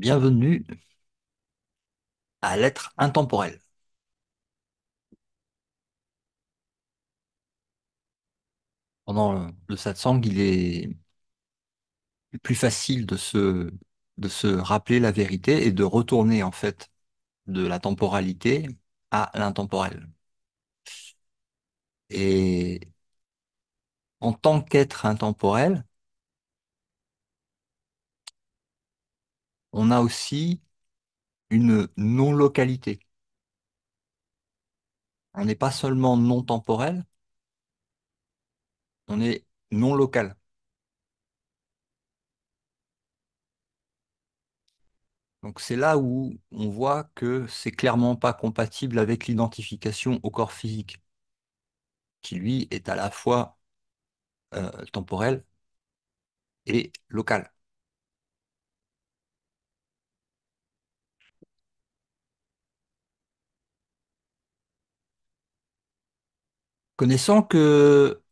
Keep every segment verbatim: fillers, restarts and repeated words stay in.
Bienvenue à l'être intemporel. Pendant le, le satsang, il est plus facile de se, de se rappeler la vérité et de retourner en fait de la temporalité à l'intemporel. Et en tant qu'être intemporel, on a aussi une non-localité. On n'est pas seulement non-temporel, on est non-local. Donc c'est là où on voit que c'est clairement pas compatible avec l'identification au corps physique, qui lui est à la fois euh, temporel et local. Connaissant que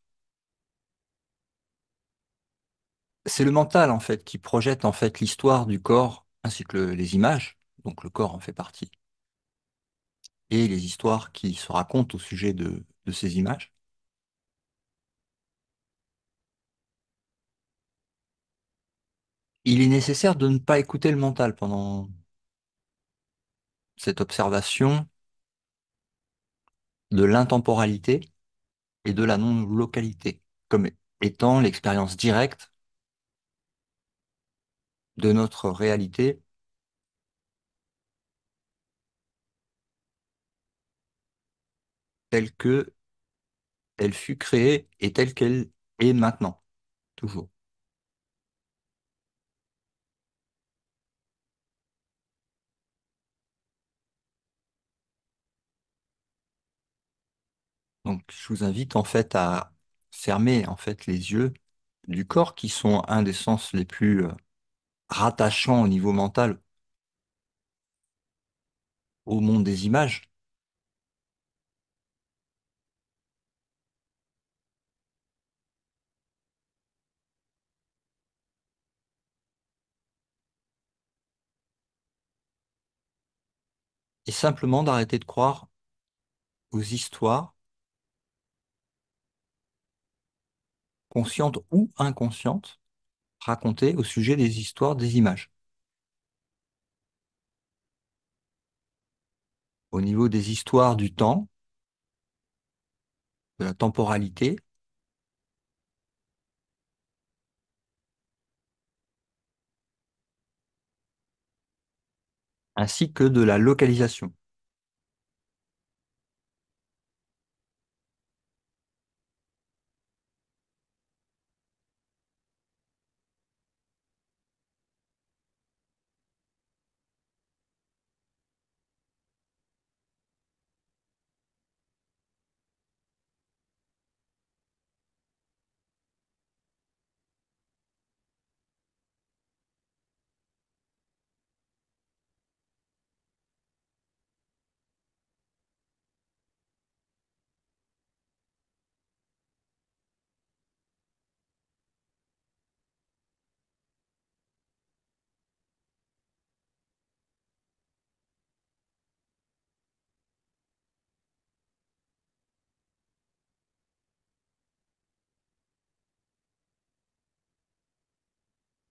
c'est le mental en fait qui projette en fait l'histoire du corps ainsi que le, les images, donc le corps en fait partie, et les histoires qui se racontent au sujet de, de ces images. Il est nécessaire de ne pas écouter le mental pendant cette observation de l'intemporalité et de la non-localité, comme étant l'expérience directe de notre réalité telle que elle fut créée et telle qu'elle est maintenant, toujours. Donc, je vous invite en fait à fermer en fait les yeux du corps, qui sont un des sens les plus rattachants au niveau mental, au monde des images. Et simplement d'arrêter de croire aux histoires conscientes ou inconscientes racontées au sujet des histoires des images. Au niveau des histoires du temps, de la temporalité, ainsi que de la localisation.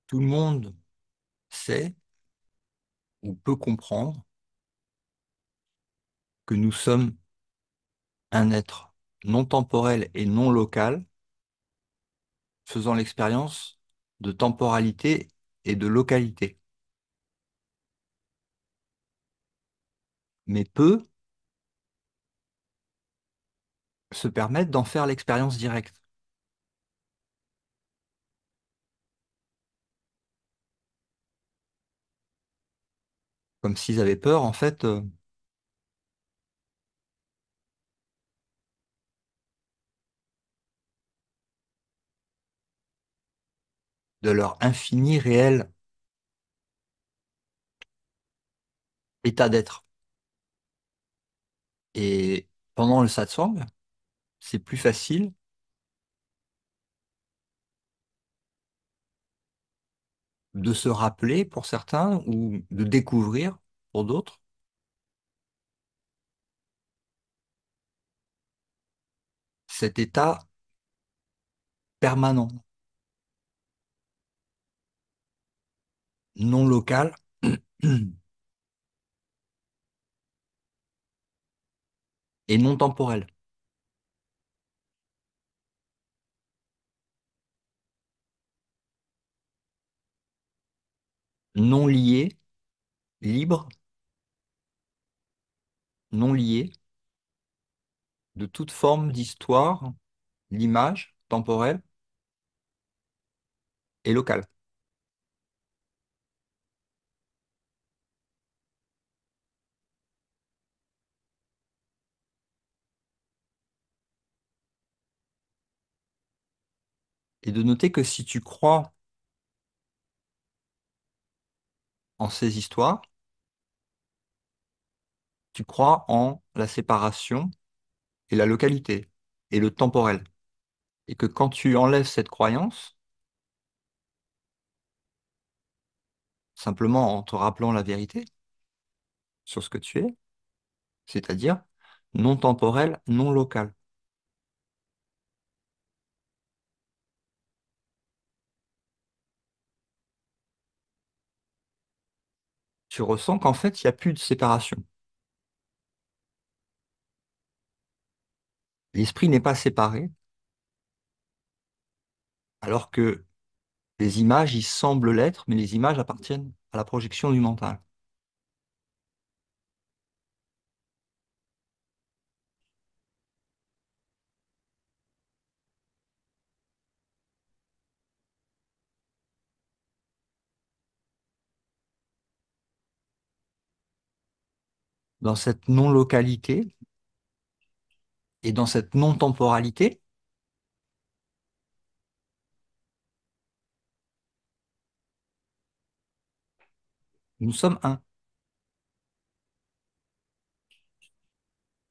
Tout le monde sait ou peut comprendre que nous sommes un être non temporel et non local, faisant l'expérience de temporalité et de localité. Mais peu se permettent d'en faire l'expérience directe. Comme s'ils avaient peur, en fait, euh, de leur infini réel état d'être. Et pendant le satsang, c'est plus facile de se rappeler pour certains ou de découvrir pour d'autres? Cet état permanent, non local. Et non temporel. Non lié, libre, non lié de toute forme d'histoire, l'image temporelle et locale. Et de noter que si tu crois en ces histoires, tu crois en la séparation et la localité et le temporel. Et que quand tu enlèves cette croyance, simplement en te rappelant la vérité sur ce que tu es, c'est-à-dire non temporel, non local. Tu ressens qu'en fait, il n'y a plus de séparation. L'esprit n'est pas séparé, alors que les images, ils semblent l'être, mais les images appartiennent à la projection du mental. Dans cette non-localité et dans cette non-temporalité, nous sommes un. Nous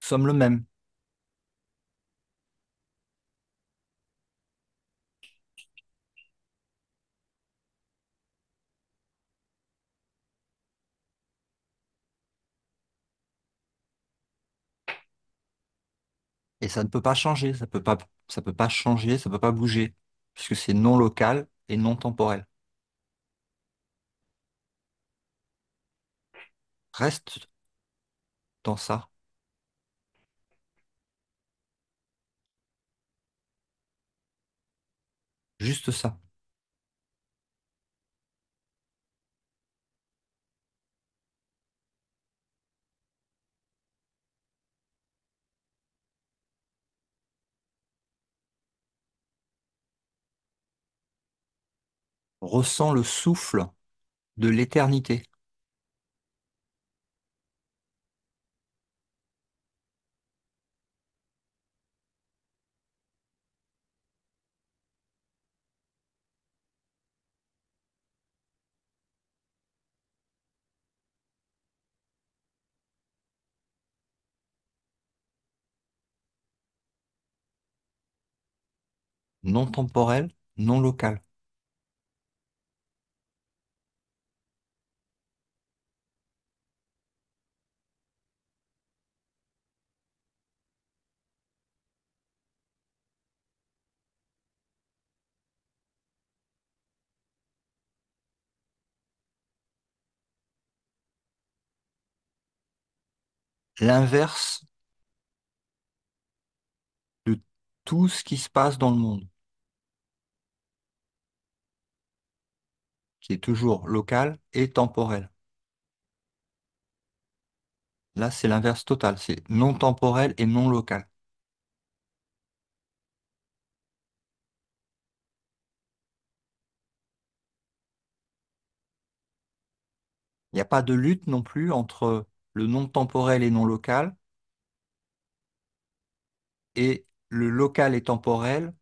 sommes le même. Et ça ne peut pas changer, ça ne peut pas, ça peut pas changer, ça ne peut pas bouger, puisque c'est non local et non temporel. Reste dans ça. Juste ça. Ressens le souffle de l'éternité. Non temporel, non local. L'inverse de tout ce qui se passe dans le monde, qui est toujours local et temporel. Là, c'est l'inverse total, c'est non temporel et non local. Il n'y a pas de lutte non plus entre le non temporel et non local, et le local et temporel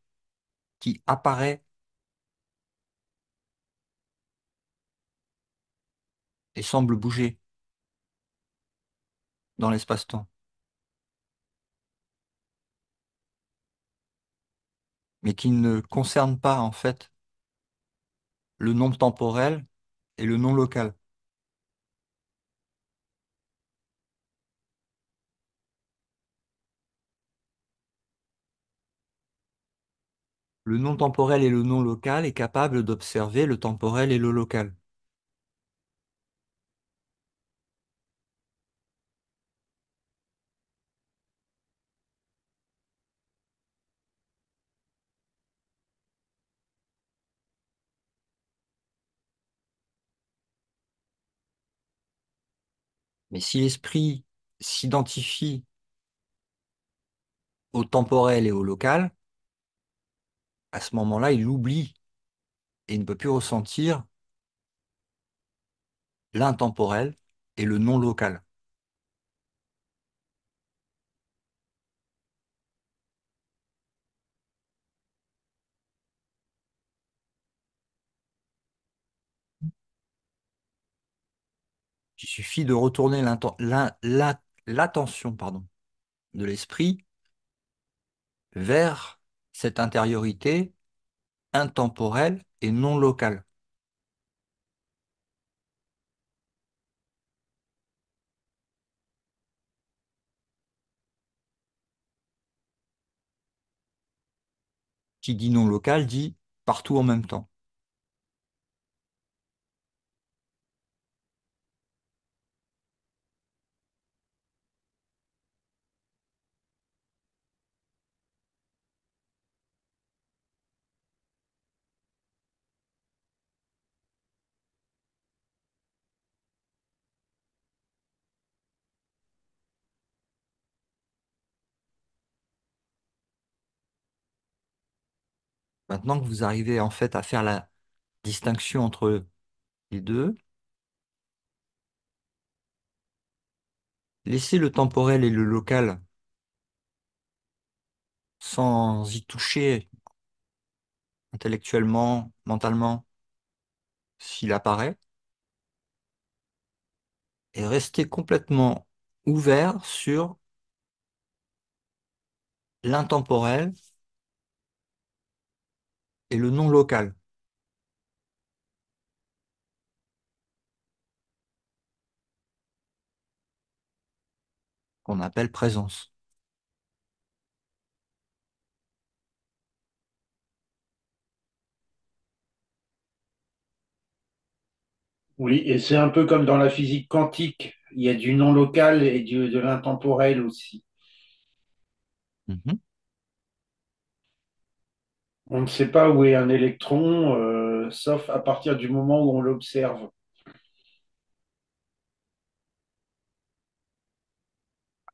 qui apparaît et semble bouger dans l'espace-temps. Mais qui ne concerne pas en fait le non temporel et le non local. Le non temporel et le non local est capable d'observer le temporel et le local. Mais si l'esprit s'identifie au temporel et au local, à ce moment-là, il oublie et il ne peut plus ressentir l'intemporel et le non-local. Il suffit de retourner l'attention de l'esprit vers cette intériorité intemporelle et non locale. Qui dit non local dit partout en même temps. Maintenant que vous arrivez en fait à faire la distinction entre les deux, laissez le temporel et le local sans y toucher intellectuellement, mentalement, s'il apparaît, et restez complètement ouvert sur l'intemporel et le non local. Qu'on appelle présence. Oui, et c'est un peu comme dans la physique quantique, il y a du non local et du, de l'intemporel aussi. Mmh. On ne sait pas où est un électron, euh, sauf à partir du moment où on l'observe.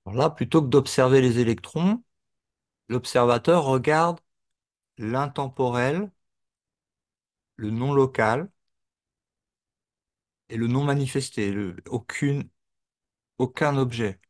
Alors là, plutôt que d'observer les électrons, l'observateur regarde l'intemporel, le non local et le non manifesté, le, aucune, aucun objet.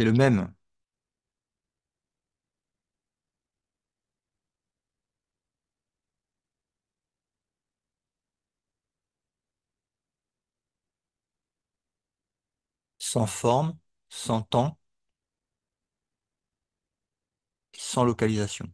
C'est le même. Sans forme, sans temps, sans localisation.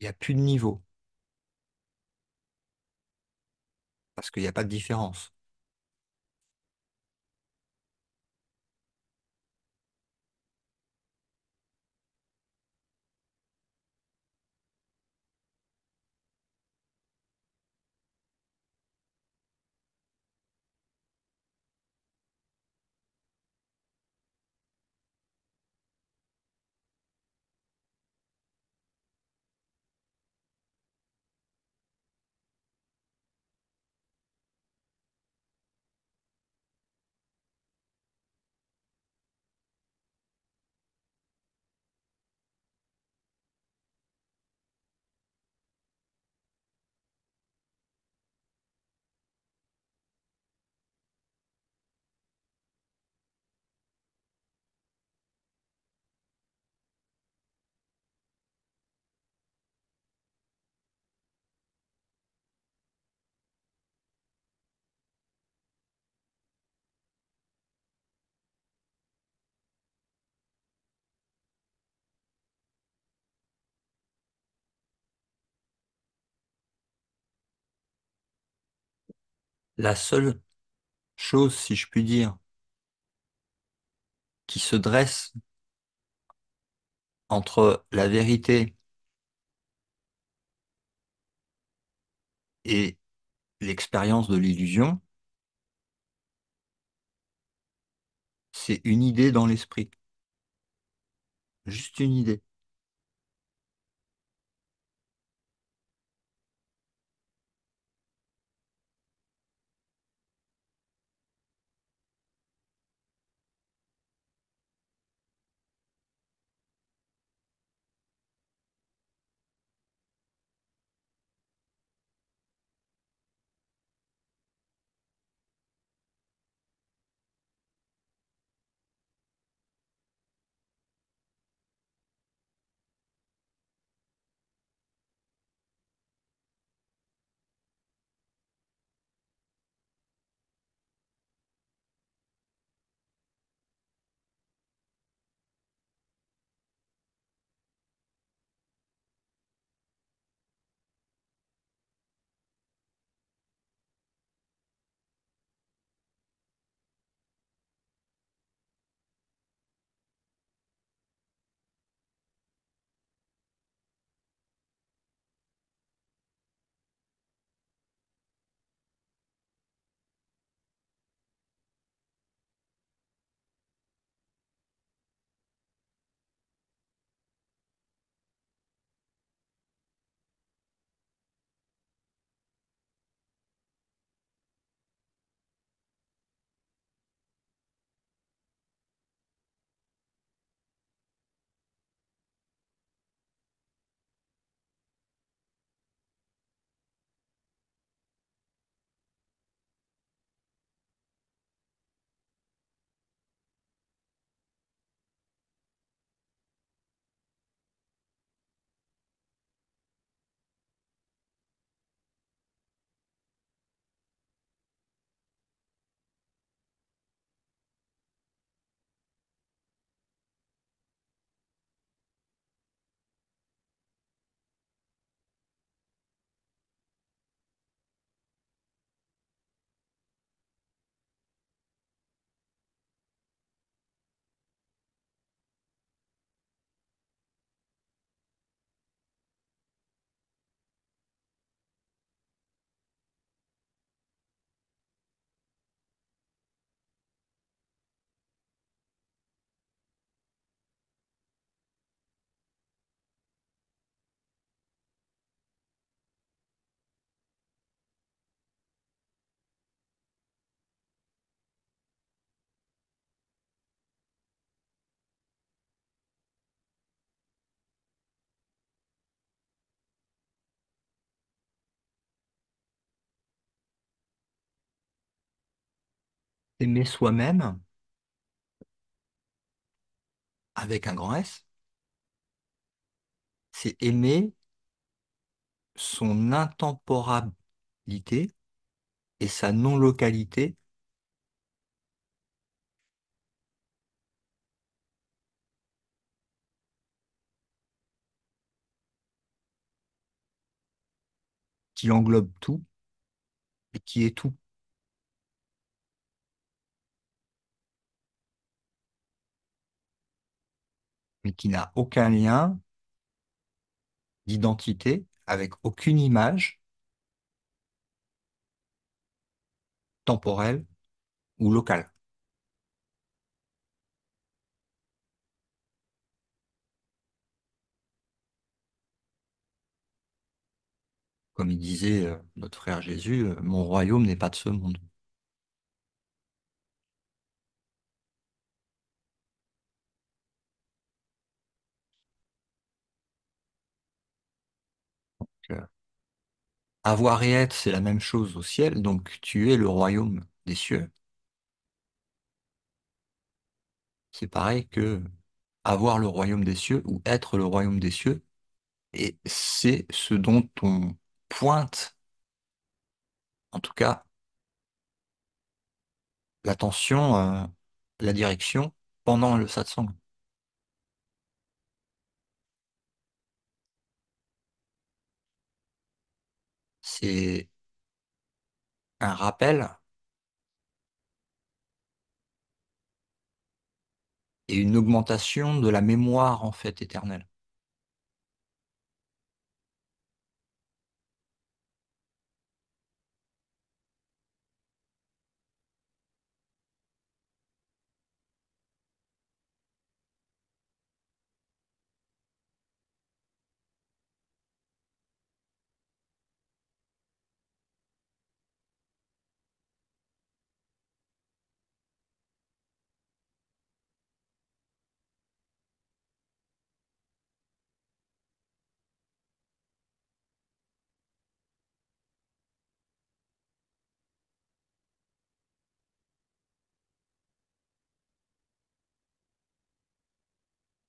Il n'y a plus de niveau. Parce qu'il n'y a pas de différence. La seule chose, si je puis dire, qui se dresse entre la vérité et l'expérience de l'illusion, c'est une idée dans l'esprit. Juste une idée. Aimer soi-même, avec un grand S, c'est aimer son intemporalité et sa non-localité qui englobe tout et qui est tout. Mais qui n'a aucun lien d'identité avec aucune image temporelle ou locale. Comme il disait euh, notre frère Jésus, euh, mon royaume n'est pas de ce monde. Donc, euh, avoir et être, c'est la même chose au ciel, donc tu es le royaume des cieux. C'est pareil que avoir le royaume des cieux ou être le royaume des cieux, et c'est ce dont on pointe, en tout cas, l'attention, euh, la direction pendant le satsang. C'est un rappel et une augmentation de la mémoire en fait éternelle.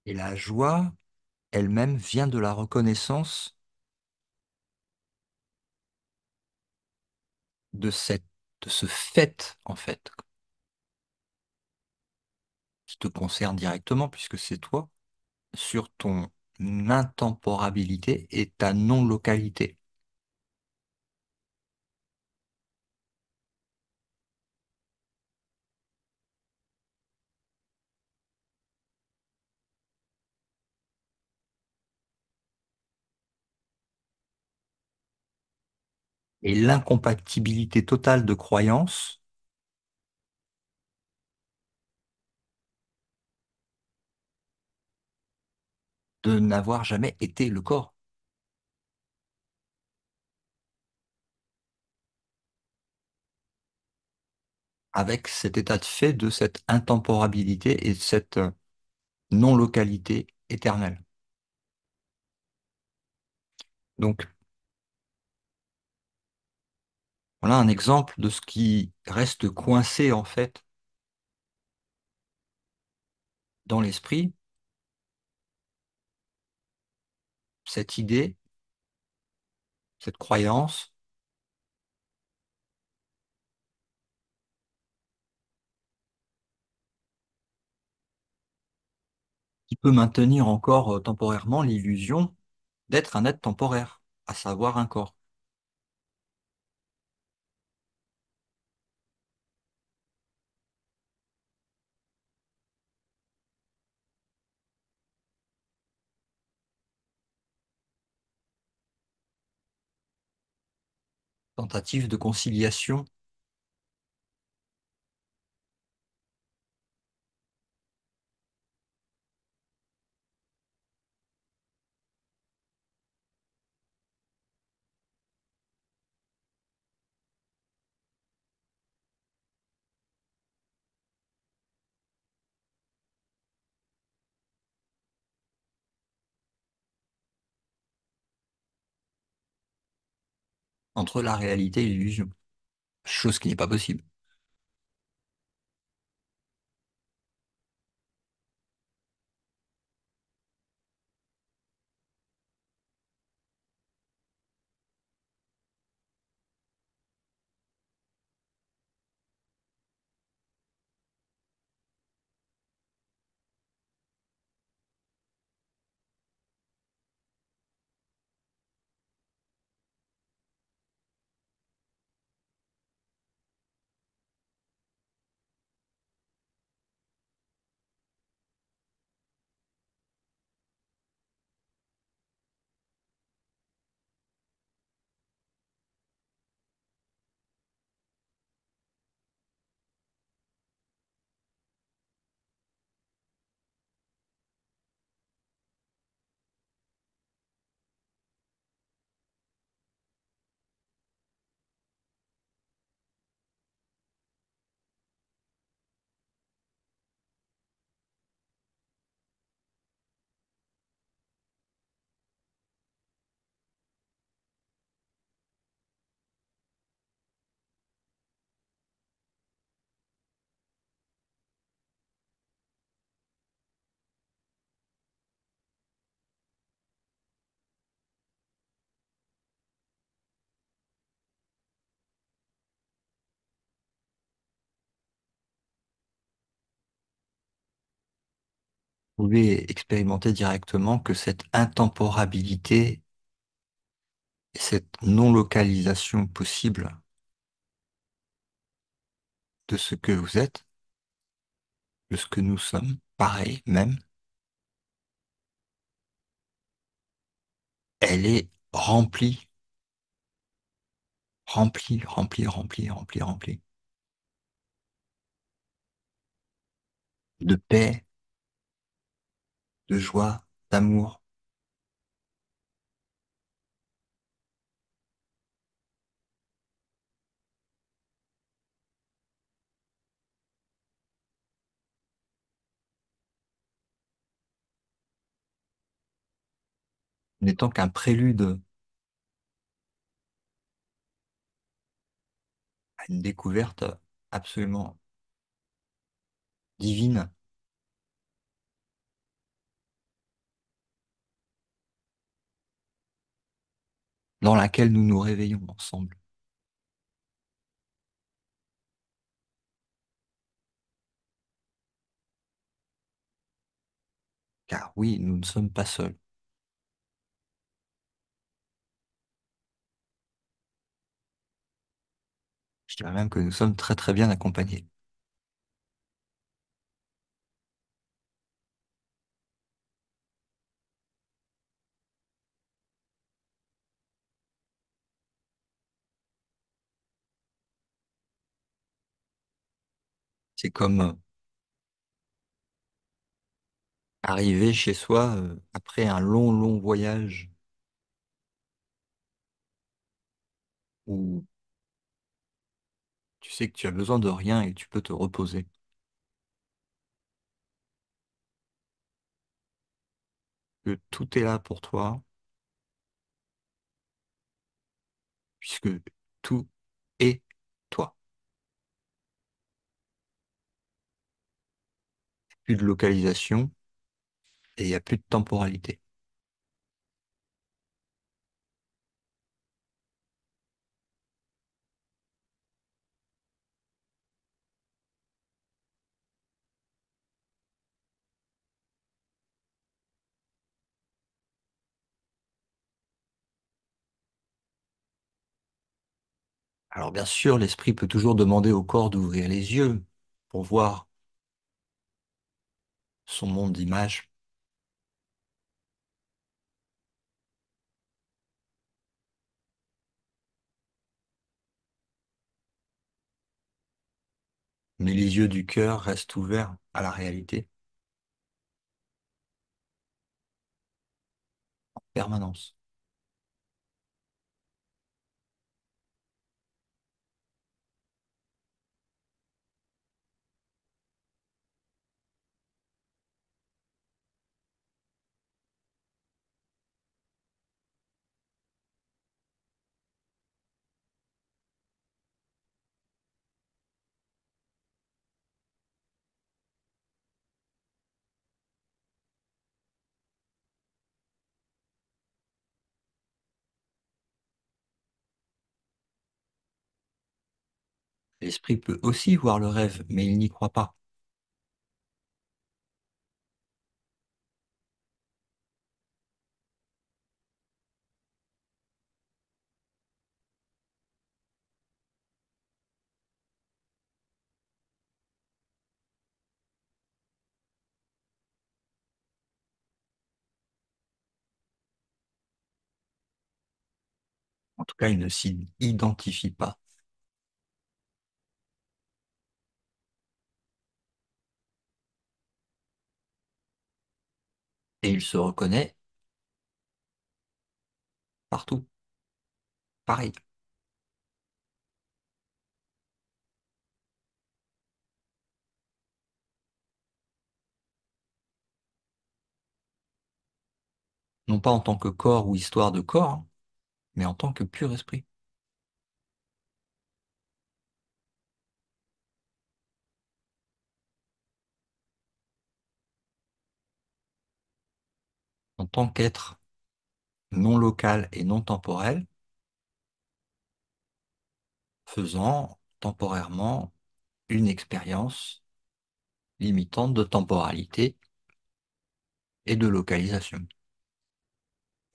Et la joie elle-même vient de la reconnaissance de cette, de ce fait, en fait, qui te concerne directement, puisque c'est toi, sur ton intemporabilité et ta non-localité. Et l'incompatibilité totale de croyances de n'avoir jamais été le corps. Avec cet état de fait de cette intemporabilité et de cette non-localité éternelle. Donc, voilà un exemple de ce qui reste coincé en fait dans l'esprit, cette idée, cette croyance, qui peut maintenir encore euh, temporairement l'illusion d'être un être temporaire, à savoir un corps. Tentative de conciliation entre la réalité et l'illusion, chose qui n'est pas possible. Vous pouvez expérimenter directement que cette intemporabilité et cette non-localisation possible de ce que vous êtes, de ce que nous sommes, pareil même, elle est remplie, remplie, remplie, remplie, remplie, remplie de paix, de joie, d'amour. N'étant qu'un prélude à une découverte absolument divine. Dans laquelle nous nous réveillons ensemble. Car oui, nous ne sommes pas seuls. Je dirais même que nous sommes très très bien accompagnés. C'est comme euh, arriver chez soi euh, après un long long voyage où tu sais que tu as besoin de rien et tu peux te reposer. Que tout est là pour toi, puisque tout est toi. Plus de localisation et il n'y a plus de temporalité. Alors bien sûr, l'esprit peut toujours demander au corps d'ouvrir les yeux pour voir son monde d'images. Mais les yeux du cœur restent ouverts à la réalité en permanence. L'esprit peut aussi voir le rêve, mais il n'y croit pas. En tout cas, il ne s'y identifie pas. Et il se reconnaît partout. Pareil. Non pas en tant que corps ou histoire de corps, hein, mais en tant que pur esprit. En tant qu'être non local et non temporel, faisant temporairement une expérience limitante de temporalité et de localisation.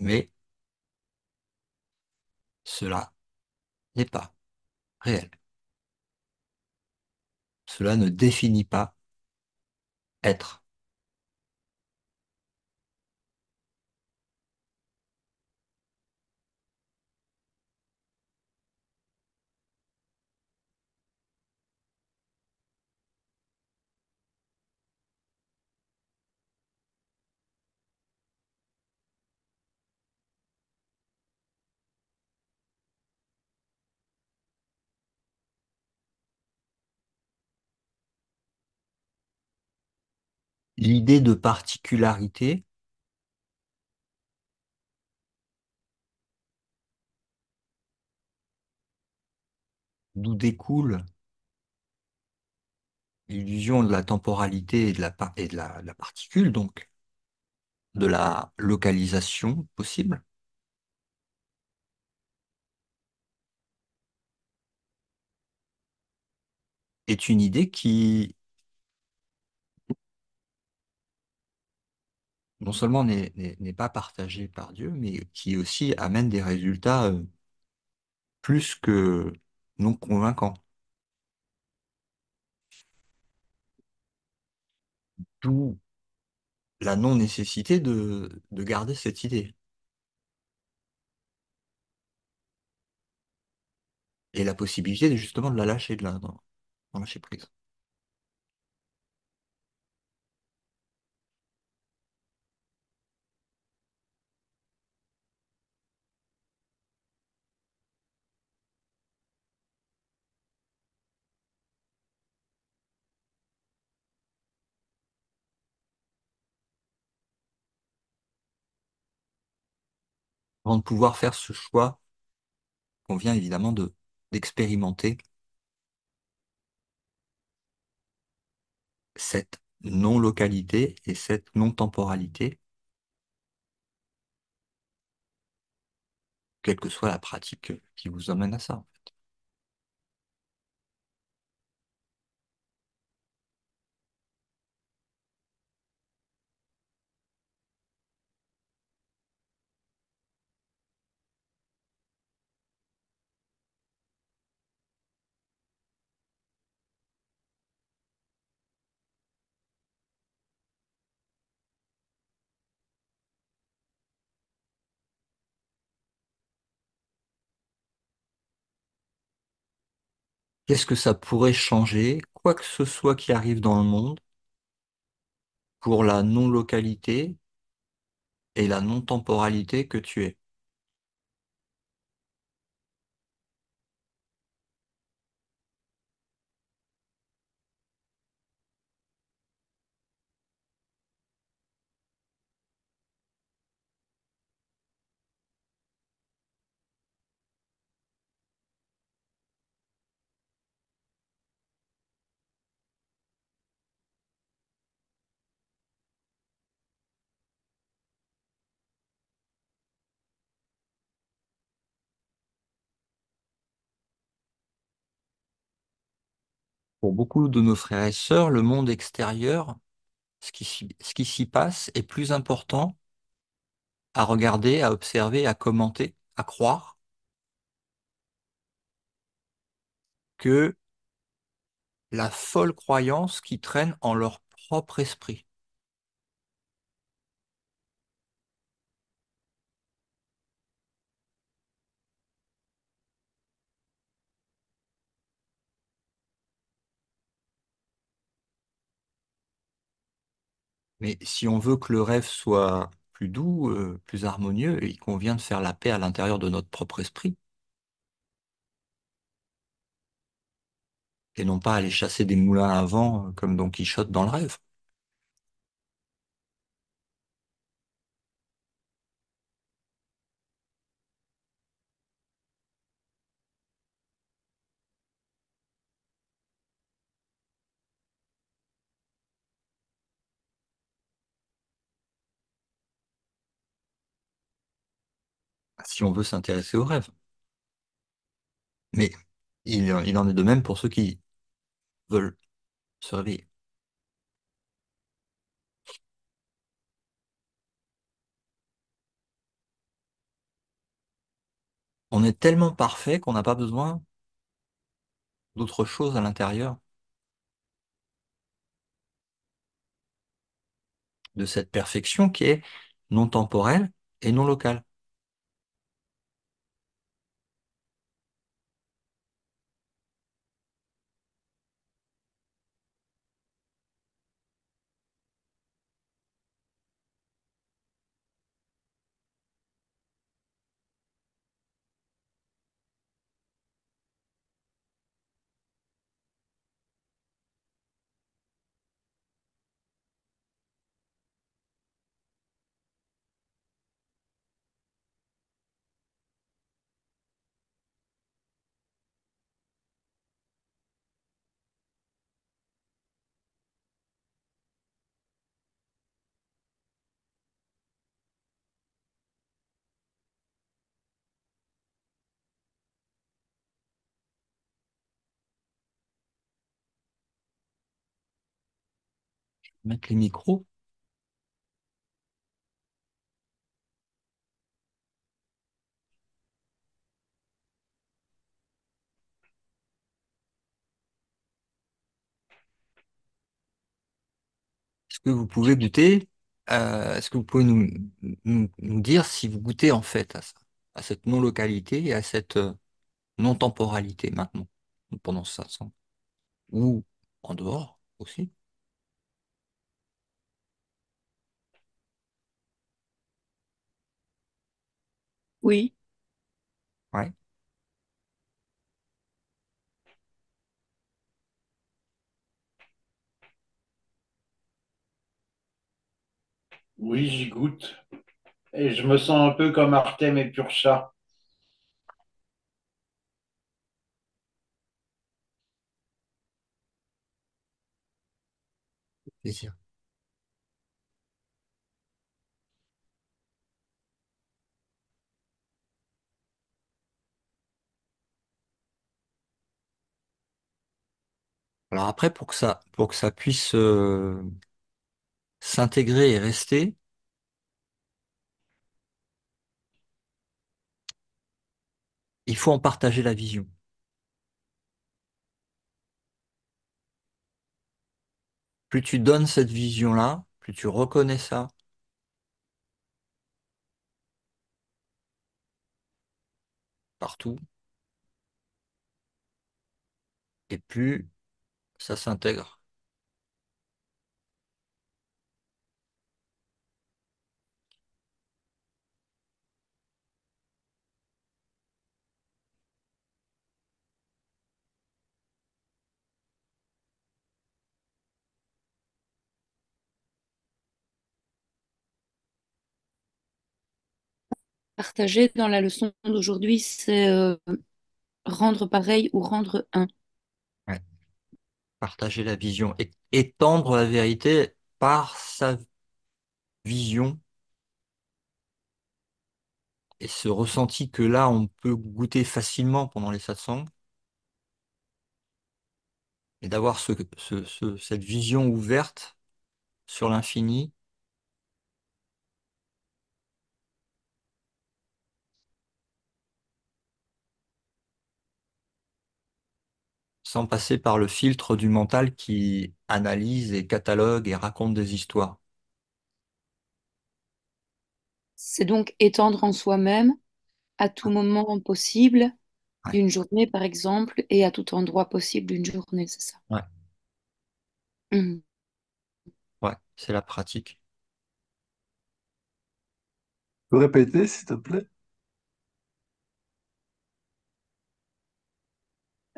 Mais cela n'est pas réel. Cela ne définit pas être. l'idée de particularité. D'où découle l'illusion de la temporalité et de la, et de la, de la particule, donc de la localisation possible. Est une idée qui non seulement n'est pas partagée par Dieu, mais qui aussi amène des résultats plus que non convaincants. D'où la non-nécessité de, de garder cette idée. Et la possibilité de, justement de la lâcher, de la, dans, dans lâcher prise. Avant de pouvoir faire ce choix, il convient évidemment de, d'expérimenter cette non-localité et cette non-temporalité, quelle que soit la pratique qui vous amène à ça. En fait. Qu'est-ce que ça pourrait changer, quoi que ce soit qui arrive dans le monde, pour la non-localité et la non-temporalité que tu es? Pour beaucoup de nos frères et sœurs, le monde extérieur, ce qui, ce qui s'y passe, est plus important à regarder, à observer, à commenter, à croire, que la folle croyance qui traîne en leur propre esprit. Mais si on veut que le rêve soit plus doux, euh, plus harmonieux, il convient de faire la paix à l'intérieur de notre propre esprit. Et non pas aller chasser des moulins à vent comme Don Quichotte dans le rêve. Si on veut s'intéresser aux rêves. Mais il, il en est de même pour ceux qui veulent se réveiller. On est tellement parfait qu'on n'a pas besoin d'autre chose à l'intérieur de cette perfection qui est non temporelle et non locale. Mettre les micros. Est-ce que vous pouvez goûter euh, Est-ce que vous pouvez nous, nous, nous dire si vous goûtez en fait à ça, à cette non-localité et à cette euh, non-temporalité maintenant, pendant ce satsang, ou en dehors aussi? Oui. Ouais. Oui, j'y goûte. Et je me sens un peu comme Artem et Purcha. Plaisir. Alors après, pour que ça, pour que ça puisse euh, s'intégrer et rester, il faut en partager la vision. Plus tu donnes cette vision-là, plus tu reconnais ça, partout, et plus ça s'intègre. Partager dans la leçon d'aujourd'hui, c'est euh, rendre pareil ou rendre un. Ouais. Partager la vision, et étendre la vérité par sa vision et ce ressenti que là, on peut goûter facilement pendant les satsangs, et d'avoir ce, ce- ce- cette vision ouverte sur l'infini, sans passer par le filtre du mental qui analyse et catalogue et raconte des histoires. C'est donc étendre en soi-même à tout moment possible Ouais, d'une journée, par exemple, et à tout endroit possible d'une journée, c'est ça. ouais, Mhm. ouais, c'est la pratique. Peux répéter, s'il te plaît?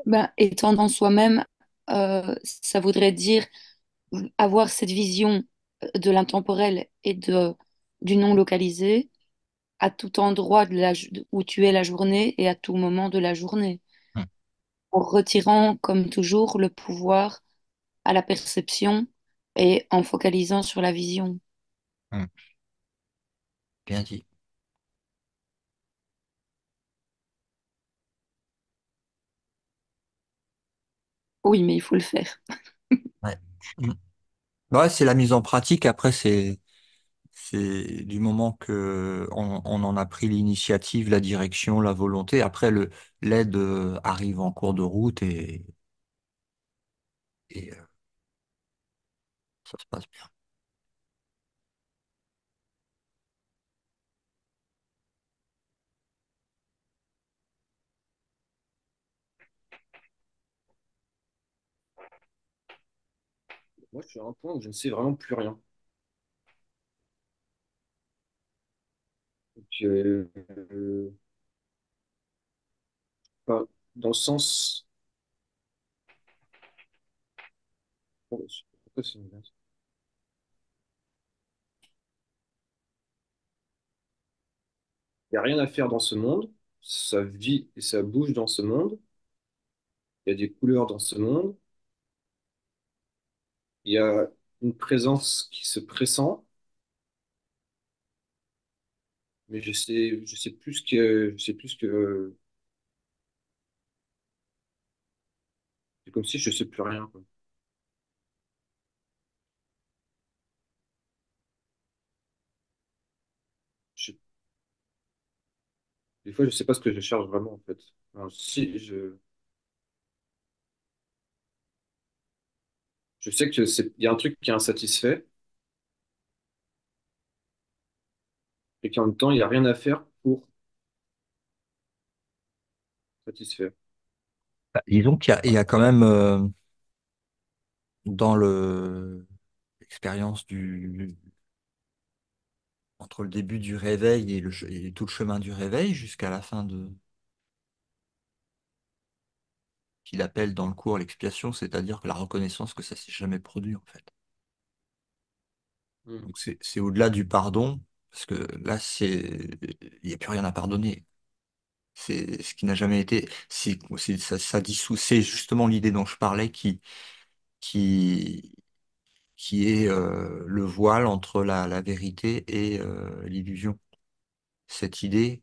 Ben, étendre en soi-même, euh, ça voudrait dire avoir cette vision de l'intemporel et de, du non-localisé à tout endroit de la, ju- où tu es la journée et à tout moment de la journée, Hum, en retirant, comme toujours, le pouvoir à la perception et en focalisant sur la vision. hum, Bien dit. Oui, mais il faut le faire. Ouais. Hum. Ouais, c'est la mise en pratique. Après, c'est c'est du moment que on, on en a pris l'initiative, la direction, la volonté. Après, le l'aide euh, arrive en cours de route et, et euh, ça se passe bien. Moi, je suis à un point où je ne sais vraiment plus rien. Je- euh, Enfin, dans le sens. Pourquoi c'est une glace? Il n'y a rien à faire dans ce monde. Ça vit et ça bouge dans ce monde. Il y a des couleurs dans ce monde. Il y a une présence qui se pressent, mais je sais, je sais plus que, je sais plus que, c'est comme si je sais plus rien, quoi. Des fois, je sais pas ce que je cherche vraiment, en fait. Alors, si je, je sais que c'est, il y a un truc qui est insatisfait et qu'en même temps, il n'y a rien à faire pour satisfaire. Bah, disons qu'il y a, il y a quand même euh, dans le l'expérience du entre le début du réveil et, le, che- et tout le chemin du réveil jusqu'à la fin de qu'il appelle dans le cours l'expiation, c'est-à-dire que la reconnaissance que ça s'est jamais produit en fait. Hmm. Donc c'est c'est au-delà du pardon parce que là c'est il n'y a plus rien à pardonner. C'est ce qui n'a jamais été. C'est c'est- ça, ça dissout. C'est justement l'idée dont je parlais qui qui qui est euh, le voile entre la, la vérité et euh, l'illusion. Cette idée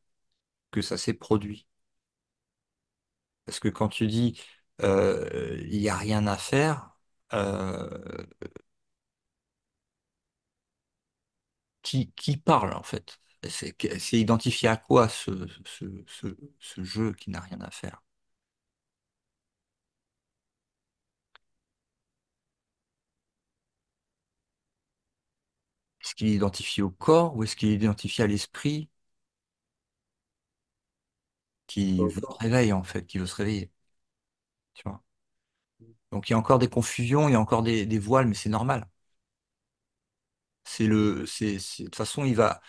que ça s'est produit. Parce que quand tu dis euh, il n'y a rien à faire, euh, qui, qui parle en fait? C'est c'est identifié à quoi ce, ce, ce, ce jeu qui n'a rien à faire? Est-ce qu'il est identifié au corps ou est-ce qu'il est identifié à l'esprit Pas qui veut le encore. réveil en fait, qui veut se réveiller, tu vois? Donc il y a encore des confusions, il y a encore des, des voiles, mais c'est normal. C'est le, c'est, c'est- de toute façon, il va,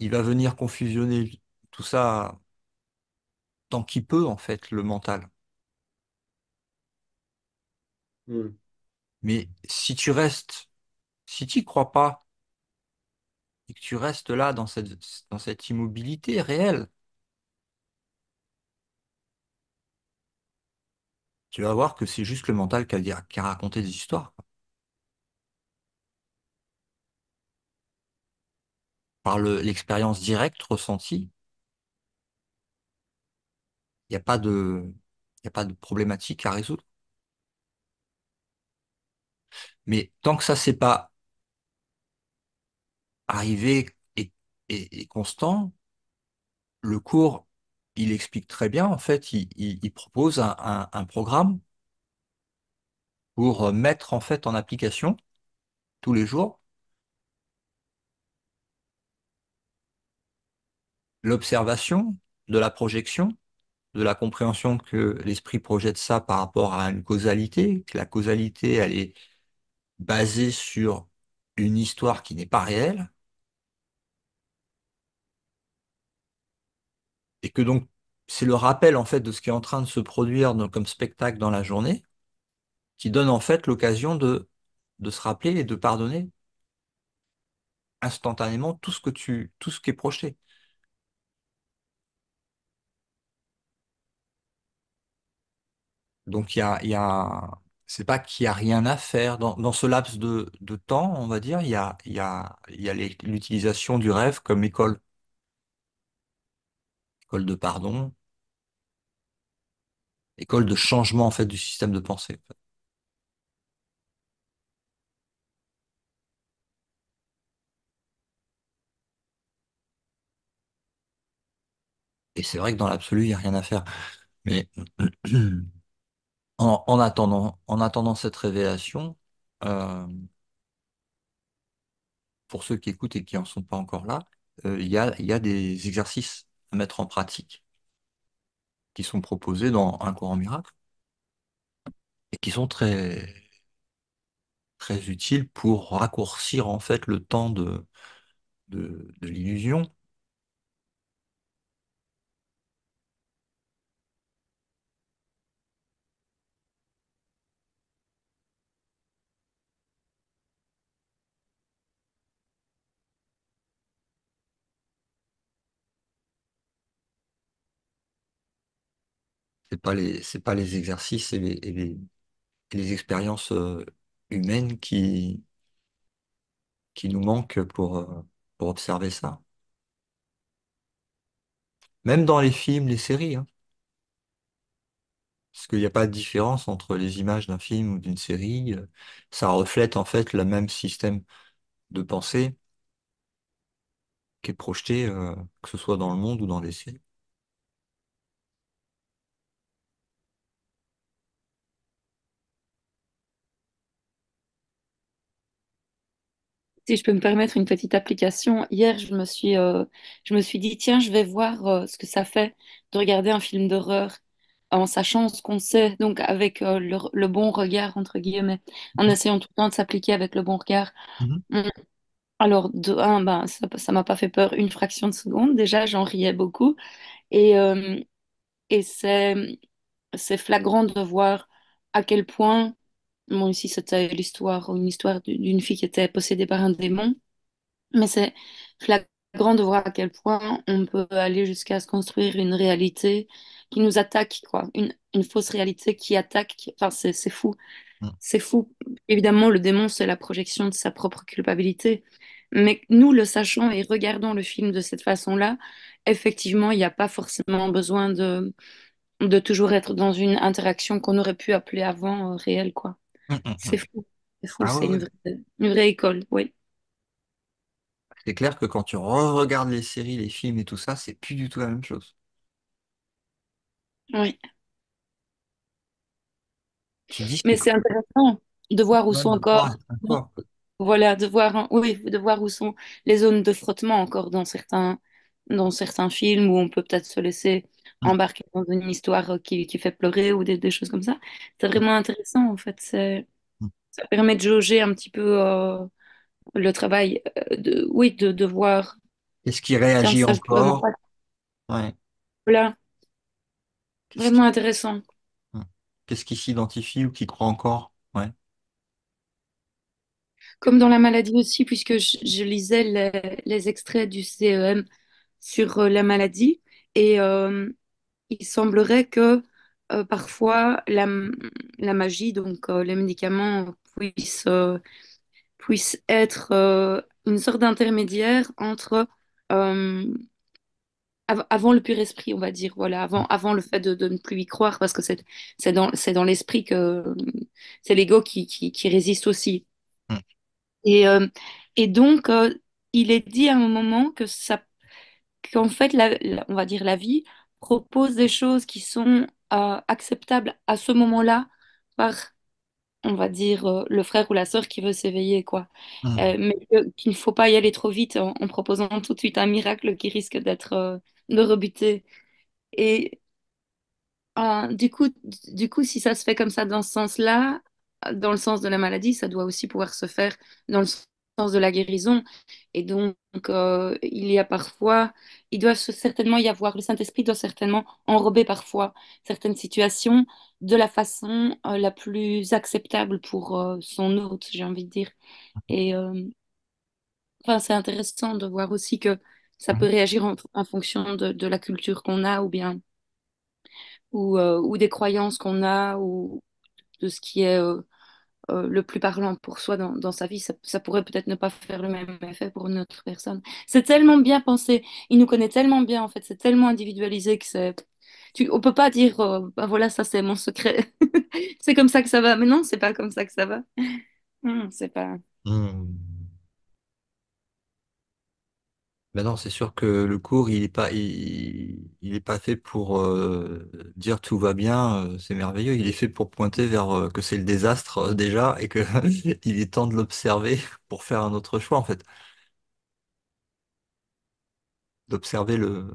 il va venir confusionner tout ça tant qu'il peut, en fait, le mental. Hmm. Mais si tu restes, si tu crois pas et que tu restes là dans cette, dans cette immobilité réelle, tu vas voir que c'est juste le mental qui a, dit- qui a raconté des histoires, quoi. Par le- l'expérience directe ressentie, il n'y a pas de, il y a pas de problématique à résoudre. Mais tant que ça c'est pas arrivé et, et, et constant, le cours, il explique très bien, en fait, il, il- il propose un, un- un programme pour euh, mettre en fait en application tous les jours l'observation de la projection, de la compréhension que l'esprit projette ça par rapport à une causalité, que la causalité, elle est basée sur une histoire qui n'est pas réelle, et que donc c'est le rappel en fait de ce qui est en train de se produire dans- comme spectacle dans la journée, qui donne en fait l'occasion de, de se rappeler et de pardonner instantanément tout ce que tu, tout ce qui est projeté. Donc il y a, il y a, c'est pas qu'il y a rien à faire. Dans, dans ce laps de, de temps, on va dire, il y a, il y a, il y a les- l'utilisation du rêve comme école, école de pardon, école de changement en fait du système de pensée, en fait. Et c'est vrai que dans l'absolu, il n'y a rien à faire. Mais en, en attendant, en attendant cette révélation, euh, pour ceux qui écoutent et qui n'en sont pas encore là, euh, il y a, il y a des exercices à mettre en pratique qui sont proposés dans Un cours en miracle et qui sont très très utile pour raccourcir en fait le temps de, de, de l'illusion. C'est pas les, c'est pas les exercices et les, et les, et les expériences euh, humaines qui, qui nous manquent pour, euh, pour observer ça. Même dans les films, les séries, hein, parce qu'il n'y a pas de différence entre les images d'un film ou d'une série. euh, Ça reflète en fait le même système de pensée qui est projeté, euh, que ce soit dans le monde ou dans les séries. Si je peux me permettre une petite application, hier je me suis, euh, je me suis dit, tiens, je vais voir euh, ce que ça fait de regarder un film d'horreur en sachant ce qu'on sait, donc avec euh, le, le bon regard, entre guillemets, en essayant tout le temps de s'appliquer avec le bon regard. Mhm. Hum, Alors, de un, ben, ça, ça m'a pas fait peur une fraction de seconde, déjà, j'en riais beaucoup. Et, euh, et c'est, c'est flagrant de voir à quel point, bon, ici c'était l'histoire, une histoire d'une d'une fille qui était possédée par un démon. Mais c'est flagrant de voir à quel point on peut aller jusqu'à se construire une réalité qui nous attaque, quoi. Une, une fausse réalité qui attaque. qui- Enfin, c'est, c'est fou. Mhm. C'est fou. Évidemment, le démon, c'est la projection de sa propre culpabilité. Mais nous le sachons et regardons le film de cette façon-là, effectivement, il n'y a pas forcément besoin de, de toujours être dans une interaction qu'on aurait pu appeler avant euh, réelle, quoi. Mhm, C'est mhm. fou. C'est fou. Ah C'est ouais, une ouais. vraie, une vraie école, oui. C'est clair que quand tu re-regardes les séries, les films et tout ça, c'est plus du tout la même chose. Oui. Tu te dis, Mais c'est c'est intéressant de voir où sont de voir encore, encore. voilà, de voir, hein, oui, de voir où sont les zones de frottement encore dans certains, dans certains films où on peut peut-être se laisser Mhm. embarquer dans une histoire euh, qui, qui fait pleurer ou des, des choses comme ça. C'est vraiment intéressant, en fait. C'est, Mhm. ça permet de jauger un petit peu euh, le travail, euh, de, oui, de, de voir, Qu'est-ce qui tiens, réagit ça, je peux me encore? Ouais. voilà, Qu'est-ce qui, vraiment intéressant. ouais. Qu'est-ce qui s'identifie ou qui croit encore? Ouais. Comme dans la maladie aussi, puisque je, je lisais les, les extraits du C E M sur euh, la maladie, et euh, il semblerait que euh, parfois la, m- la magie, donc euh, les médicaments, puissent, euh, puissent être euh, une sorte d'intermédiaire entre euh, av- avant le pur esprit, on va dire, voilà, avant, avant le fait de, de ne plus y croire, parce que c'est c'est dans, c'est dans l'esprit que c'est l'ego qui, qui, qui résiste aussi. Mhm. Et, euh, et donc, euh, il est dit à un moment que ça, qu'en fait, la- la- on va dire la vie propose des choses qui sont euh, acceptables à ce moment-là par, on va dire, euh, le frère ou la sœur qui veut s'éveiller, quoi. Mhm. Euh, mais que- qu'il ne faut pas y aller trop vite en, en proposant tout de suite un miracle qui risque d'être euh, de rebuter. Et euh, du coup, du coup, si ça se fait comme ça dans ce sens-là, euh, dans le sens de la maladie, ça doit aussi pouvoir se faire dans le sens de la guérison. Et donc, euh, il y a parfois, il doit se- certainement y avoir, le Saint-Esprit doit certainement enrober parfois certaines situations de la façon euh, la plus acceptable pour euh, son hôte, j'ai envie de dire. Et euh, enfin, c'est intéressant de voir aussi que ça peut Mhm. réagir en, en fonction de, de la culture qu'on a ou bien ou, euh, ou des croyances qu'on a ou de ce qui est euh, euh, le plus parlant pour soi dans, dans sa vie, ça, ça pourrait peut-être ne pas faire le même effet pour une autre personne. C'est tellement bien pensé, il nous connaît tellement bien en fait, c'est tellement individualisé que c'est... Tu, on peut pas dire, euh, ben voilà, ça c'est mon secret, c'est comme ça que ça va, mais non, c'est pas comme ça que ça va. Non, c'est pas... Mhm. Ben non, c'est sûr que le cours, il est pas, il, il est pas fait pour euh, dire tout va bien, euh, c'est merveilleux. Il est fait pour pointer vers euh, que c'est le désastre euh, déjà et que il est temps de l'observer pour faire un autre choix en fait, d'observer le,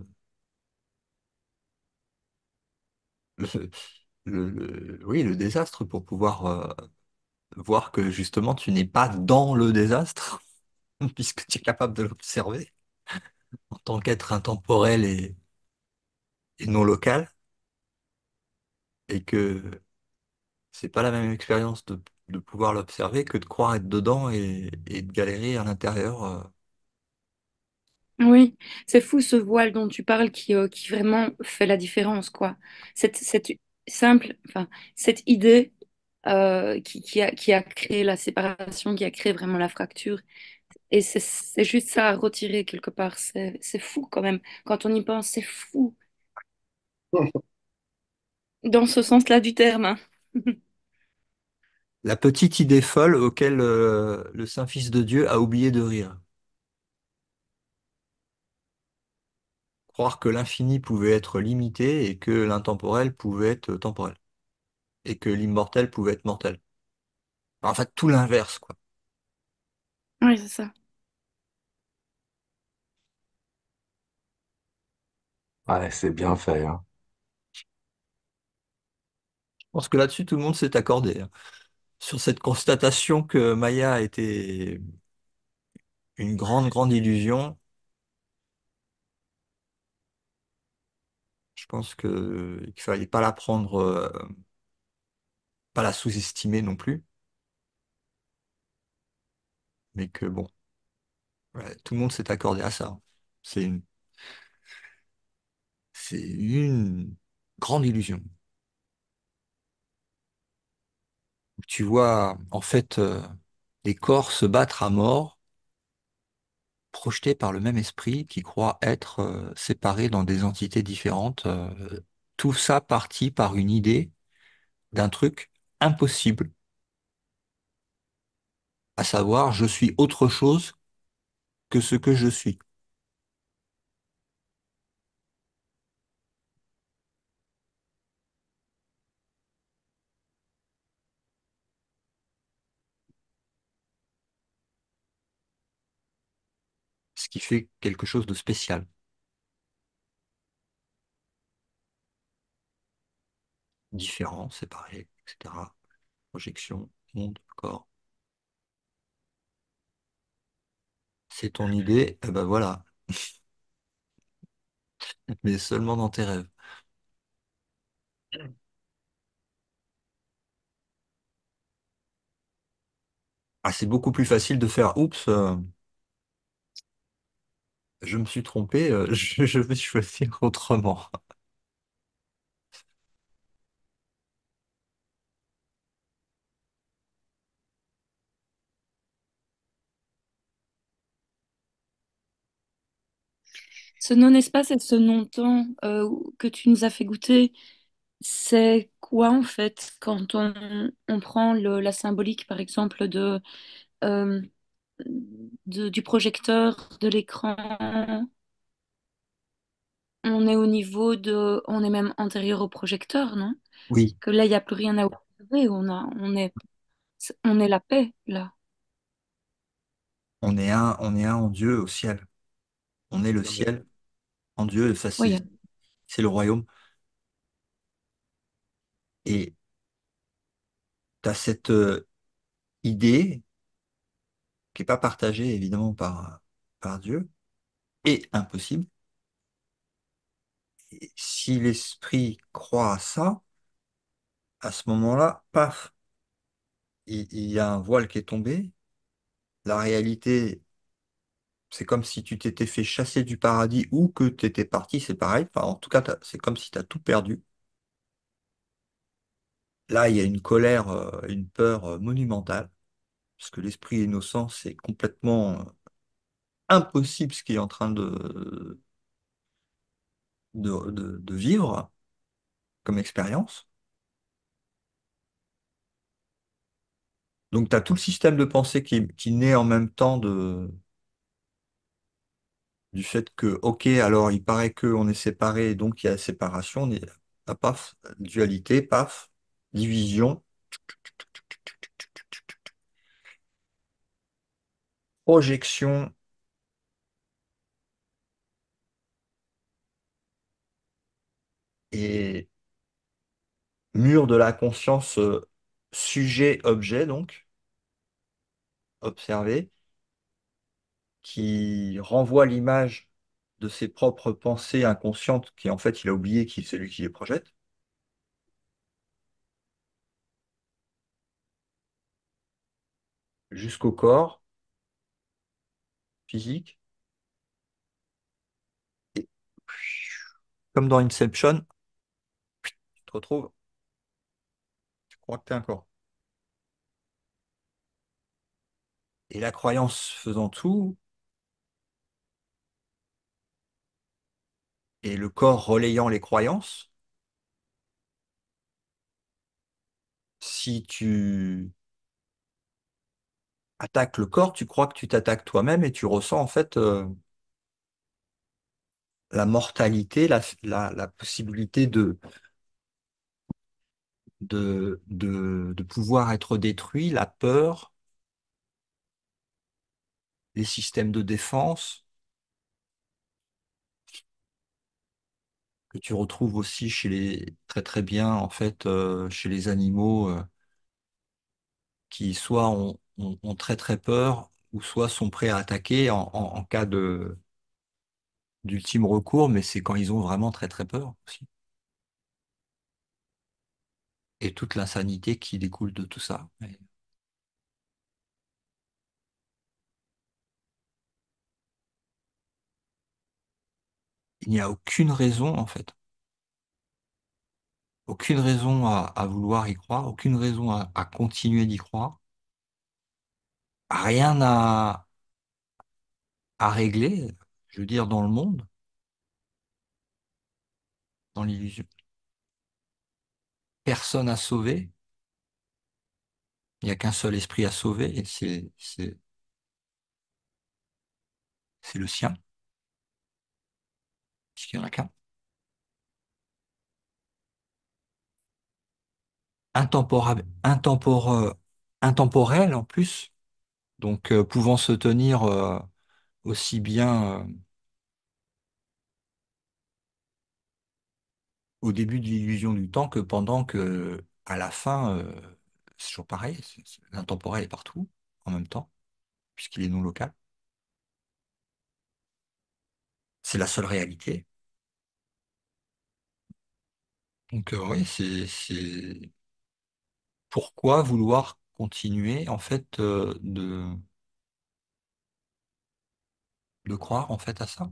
le, le- le- oui, le désastre pour pouvoir euh, voir que justement tu n'es pas dans le désastre puisque tu es capable de l'observer en tant qu'être intemporel et, et non local et que c'est pas la même expérience de, de pouvoir l'observer que de croire être dedans et, et de galérer à l'intérieur. euh. Oui, c'est fou ce voile dont tu parles qui, euh, qui vraiment fait la différence, quoi. Cette, cette simple, enfin, cette idée euh, qui, qui a, qui a créé la séparation, qui a créé vraiment la fracture. Et c'est c'est juste ça à retirer quelque part. C'est c'est fou quand même. Quand on y pense, c'est fou. Dans ce sens-là du terme, hein. La petite idée folle auquel euh, le Saint-Fils de Dieu a oublié de rire. Croire que l'infini pouvait être limité et que l'intemporel pouvait être temporel. Et que l'immortel pouvait être mortel. En fait, tout l'inverse, quoi. Oui, c'est ça. Ouais, c'est bien fait, hein. Je pense que là-dessus, tout le monde s'est accordé, hein, sur cette constatation que Maya était une grande, grande illusion. Je pense que qu'il fallait pas la prendre, euh, pas la sous-estimer non plus, mais que bon, ouais, tout le monde s'est accordé à ça. C'est une, c'est une grande illusion. Tu vois, en fait, euh, des corps se battre à mort, projetés par le même esprit qui croit être euh, séparés dans des entités différentes. Euh, tout ça parti par une idée d'un truc impossible, à savoir je suis autre chose que ce que je suis. Ce qui fait quelque chose de spécial. Différent, séparé, et cetera. Projection, monde, corps. C'est ton idée, eh ben voilà, mais seulement dans tes rêves. Ah, c'est beaucoup plus facile de faire oups, euh, je me suis trompé, euh, je, je vais choisir autrement. Ce non-espace et ce non-temps euh, que tu nous as fait goûter, c'est quoi en fait quand on, on prend le- la symbolique par exemple de, euh, de- du projecteur, de l'écran, on est au niveau de, on est même antérieur au projecteur, non? Oui, Que là, il n'y a plus rien à observer, on a, on est, on est la paix là. on est un, on est un en Dieu au ciel. On est le ciel en Dieu, et ça c'est Oui, c'est le royaume. Et tu as cette euh, idée qui n'est pas partagée évidemment par, par Dieu, et impossible. Et si l'esprit croit à ça, à ce moment-là, paf, il, il y a un voile qui est tombé. La réalité, c'est comme si tu t'étais fait chasser du paradis ou que tu étais parti, c'est pareil. Enfin, en tout cas, t'as- c'est comme si tu as tout perdu. Là, il y a une colère, euh, une peur euh, monumentale, parce que l'esprit innocent, c'est complètement euh, impossible ce qu'il est en train de, de, de- de vivre comme expérience. Donc, tu as tout le système de pensée qui, qui naît en même temps de, du fait que, ok, alors il paraît qu'on est séparés, donc il y a séparation, on est- ah, paf, dualité, paf, division, projection, et mur de la conscience, euh, sujet-objet, donc, observé, qui renvoie l'image de ses propres pensées inconscientes, qui en fait il a oublié qui c'est lui qui les projette. Jusqu'au corps physique, et comme dans Inception, tu te retrouves, tu crois que t'es un corps. Et la croyance faisant tout, et le corps relayant les croyances, si tu attaques le corps, tu crois que tu t'attaques toi-même et tu ressens en fait euh, la mortalité, la, la, la possibilité de, de, de, de pouvoir être détruit, la peur, les systèmes de défense. que tu retrouves aussi chez les très très bien en fait euh, chez les animaux euh, qui soit ont, ont- ont très très peur ou soit sont prêts à attaquer en, en- en cas de d'ultime recours, mais c'est quand ils ont vraiment très très peur aussi. Et toute l'insanité qui découle de tout ça. Ouais. Il n'y a aucune raison en fait, aucune raison à, à vouloir y croire, aucune raison à, à continuer d'y croire, rien à, à régler, je veux dire, dans le monde, dans l'illusion. Personne à sauver, il n'y a qu'un seul esprit à sauver, et c'est c'est- c'est le sien, puisqu'il n'y en a qu'un. Intemporel, intemporel en plus, donc euh, pouvant se tenir euh, aussi bien euh, au début de l'illusion du temps que pendant que, à la fin, euh, c'est toujours pareil, c'est- c'est- l'intemporel est partout en même temps, puisqu'il est non local. C'est la seule réalité. Donc euh, oui, c'est c'est- pourquoi vouloir continuer en fait euh, de, de croire en fait à ça,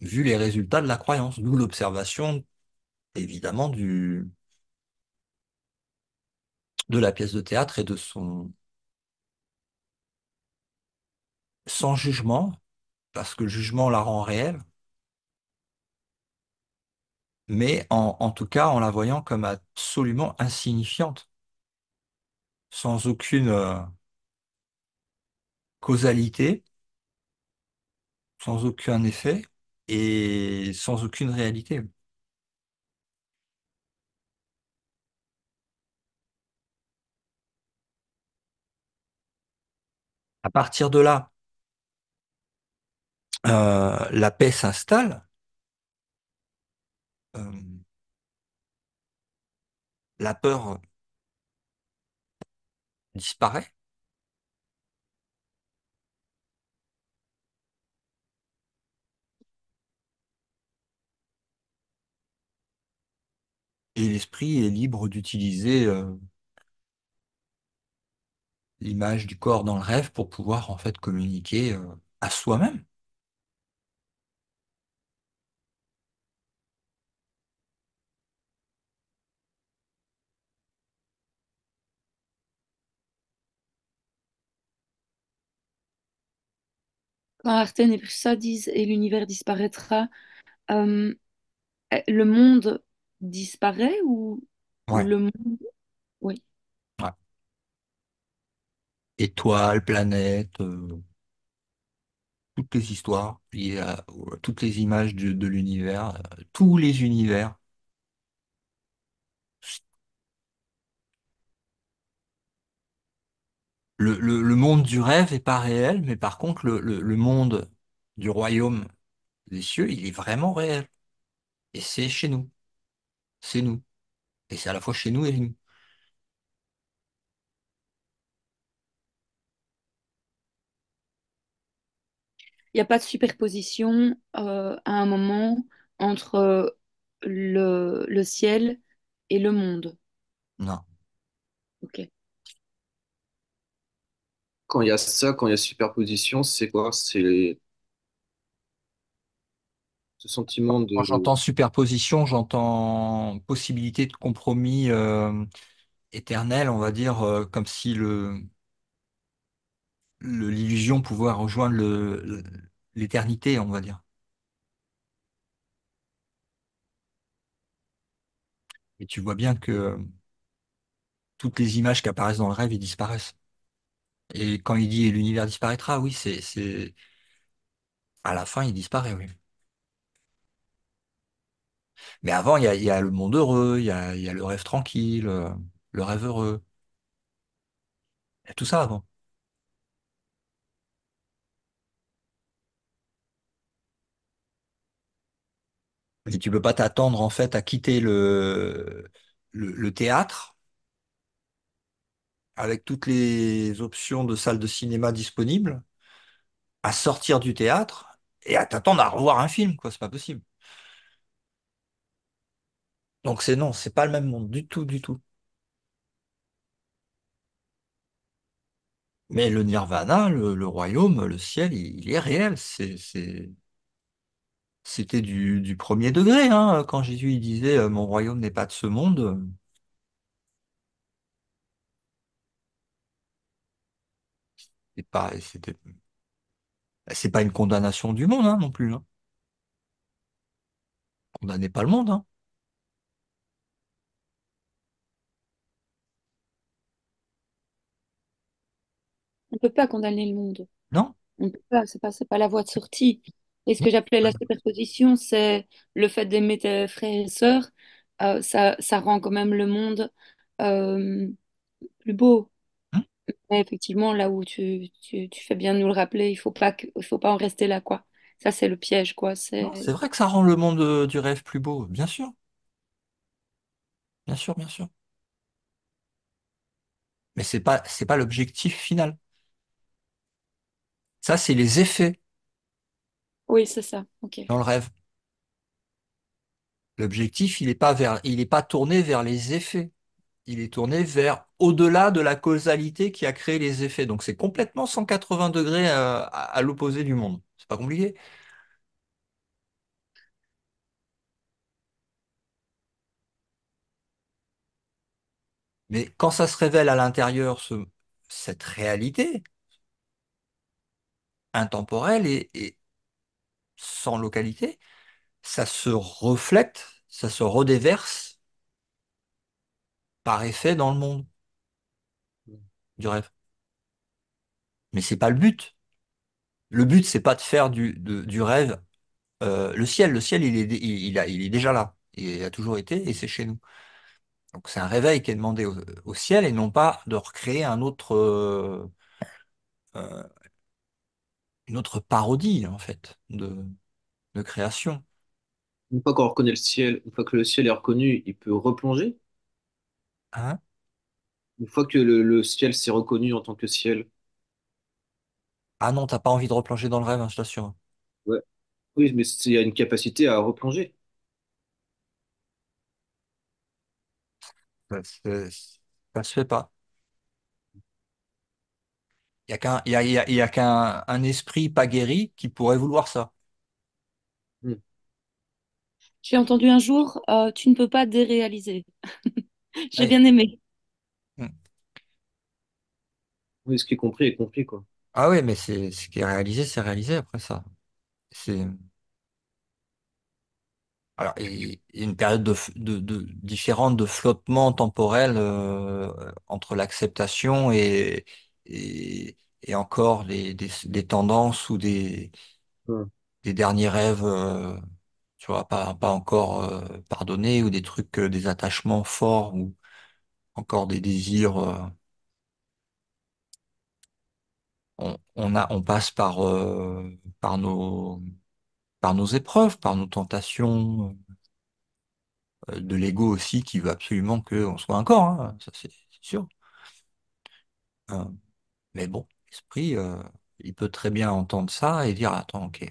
vu les résultats de la croyance, d'où l'observation évidemment du de la pièce de théâtre et de son sans jugement, parce que le jugement la rend réelle, mais en, en tout cas en la voyant comme absolument insignifiante, sans aucune euh, causalité, sans aucun effet et sans aucune réalité. À partir de là, euh, la paix s'installe, euh, la peur disparaît, et l'esprit est libre d'utiliser euh, l'image du corps dans le rêve pour pouvoir en fait communiquer euh, à soi-même. Quand Arten et Prusa disent et l'univers disparaîtra, euh, eh, le monde disparaît ou Ouais. le monde... Oui. Ouais. Étoiles, planètes, euh, toutes les histoires liées à- au- toutes les images de, de l'univers, euh, tous les univers, le, le- le monde du rêve est pas réel, mais par contre, le, le- le monde du royaume des cieux, il est vraiment réel. Et c'est chez nous. C'est nous. Et c'est à la fois chez nous et nous. Il n'y a pas de superposition euh, à un moment entre euh, le, le ciel et le monde. Non. Ok. Quand il y a ça, quand il y a superposition, c'est quoi? C'est ce sentiment Quand de... j'entends superposition, j'entends possibilité de compromis euh, éternel, on va dire, euh, comme si le, le- l'illusion pouvait rejoindre le, le- l'éternité, on va dire. Et tu vois bien que euh, toutes les images qui apparaissent dans le rêve, ils disparaissent. Et quand il dit et l'univers disparaîtra, oui, c'est, c'est, à la fin, il disparaît, oui. Mais avant, il y a, il y a le monde heureux, il y a, il y a le rêve tranquille, euh, le rêve heureux. Il y a tout ça avant. Et tu peux pas t'attendre en fait à quitter le, le, le théâtre avec toutes les options de salles de cinéma disponibles, à sortir du théâtre et à t'attendre à revoir un film, quoi, c'est pas possible. Donc c'est non, c'est pas le même monde du tout, du tout. Mais le nirvana, le, le royaume, le ciel, il, il est réel. C'est, c'est- c'était du, du premier degré, hein. Quand Jésus il disait euh, mon royaume n'est pas de ce monde, c'est pas, c'était, c'est pas une condamnation du monde, hein, non plus, hein. Condamnez pas le monde, hein. On ne peut pas condamner le monde. Non? On peut pas, c'est pas, c'est pas la voie de sortie. Et ce que j'appelais la superposition, c'est le fait d'aimer tes frères et sœurs, euh, ça, ça rend quand même le monde euh, plus beau. Hum, Mais effectivement, là où tu, tu, tu fais bien de nous le rappeler, il faut pas que, il faut pas en rester là, quoi. Ça, c'est le piège, quoi. C'est Non, c'est vrai que ça rend le monde euh, du rêve plus beau, bien sûr, bien sûr, bien sûr. Mais c'est pas, c'est pas l'objectif final. Ça, c'est les effets oui, c'est ça. Ok. dans le rêve. L'objectif, il n'est pas vers, il est pas tourné vers les effets. Il est tourné vers au-delà de la causalité qui a créé les effets. Donc c'est complètement cent quatre-vingts degrés euh, à, à l'opposé du monde. C'est pas compliqué. Mais quand ça se révèle à l'intérieur, ce- cette réalité intemporelle et, et sans localité, ça se reflète, ça se redéverse par effet dans le monde du rêve. Mais c'est pas le but. Le but, c'est pas de faire du, de- du rêve euh, le ciel. Le ciel, il est, dé- il, il a- il est déjà là. Il a toujours été et c'est chez nous. Donc c'est un réveil qui est demandé au, au ciel et non pas de recréer un autre, euh, euh, une autre parodie en fait de, de création. Une fois qu'on reconnaît le ciel, une fois que le ciel est reconnu, il peut replonger. Hein? Une fois que le, le ciel s'est reconnu en tant que ciel. Ah non, t'as pas envie de replonger dans le rêve, hein, je t'assure. Ouais. Oui, mais c'est- il y a une capacité à replonger. Ouais, c'est- ça se fait pas. Il y a qu'un, y a, y a- y a qu'un un esprit pas guéri qui pourrait vouloir ça. Hmm. J'ai entendu un jour, euh, tu ne peux pas déréaliser. J'ai Ouais. bien aimé. Mm. Oui, ce qui est compris est compris, quoi. Ah oui, mais c'est ce qui est réalisé, c'est réalisé après ça. C'est alors et- et une période de, f- de, de- différente de flottement temporel euh, entre l'acceptation et, et et encore des, des, des tendances ou des, Hmm. des derniers rêves, euh, tu vois, pas pas encore euh, pardonnés ou des trucs, euh, des attachements forts ou encore des désirs. euh, on, on a, on passe par, euh, par nos, par nos épreuves, par nos tentations, euh, de l'ego aussi qui veut absolument qu'on soit un corps, hein, ça c'est c'est sûr. Euh, Mais bon, l'esprit, euh, il peut très bien entendre ça et dire, attends, ok.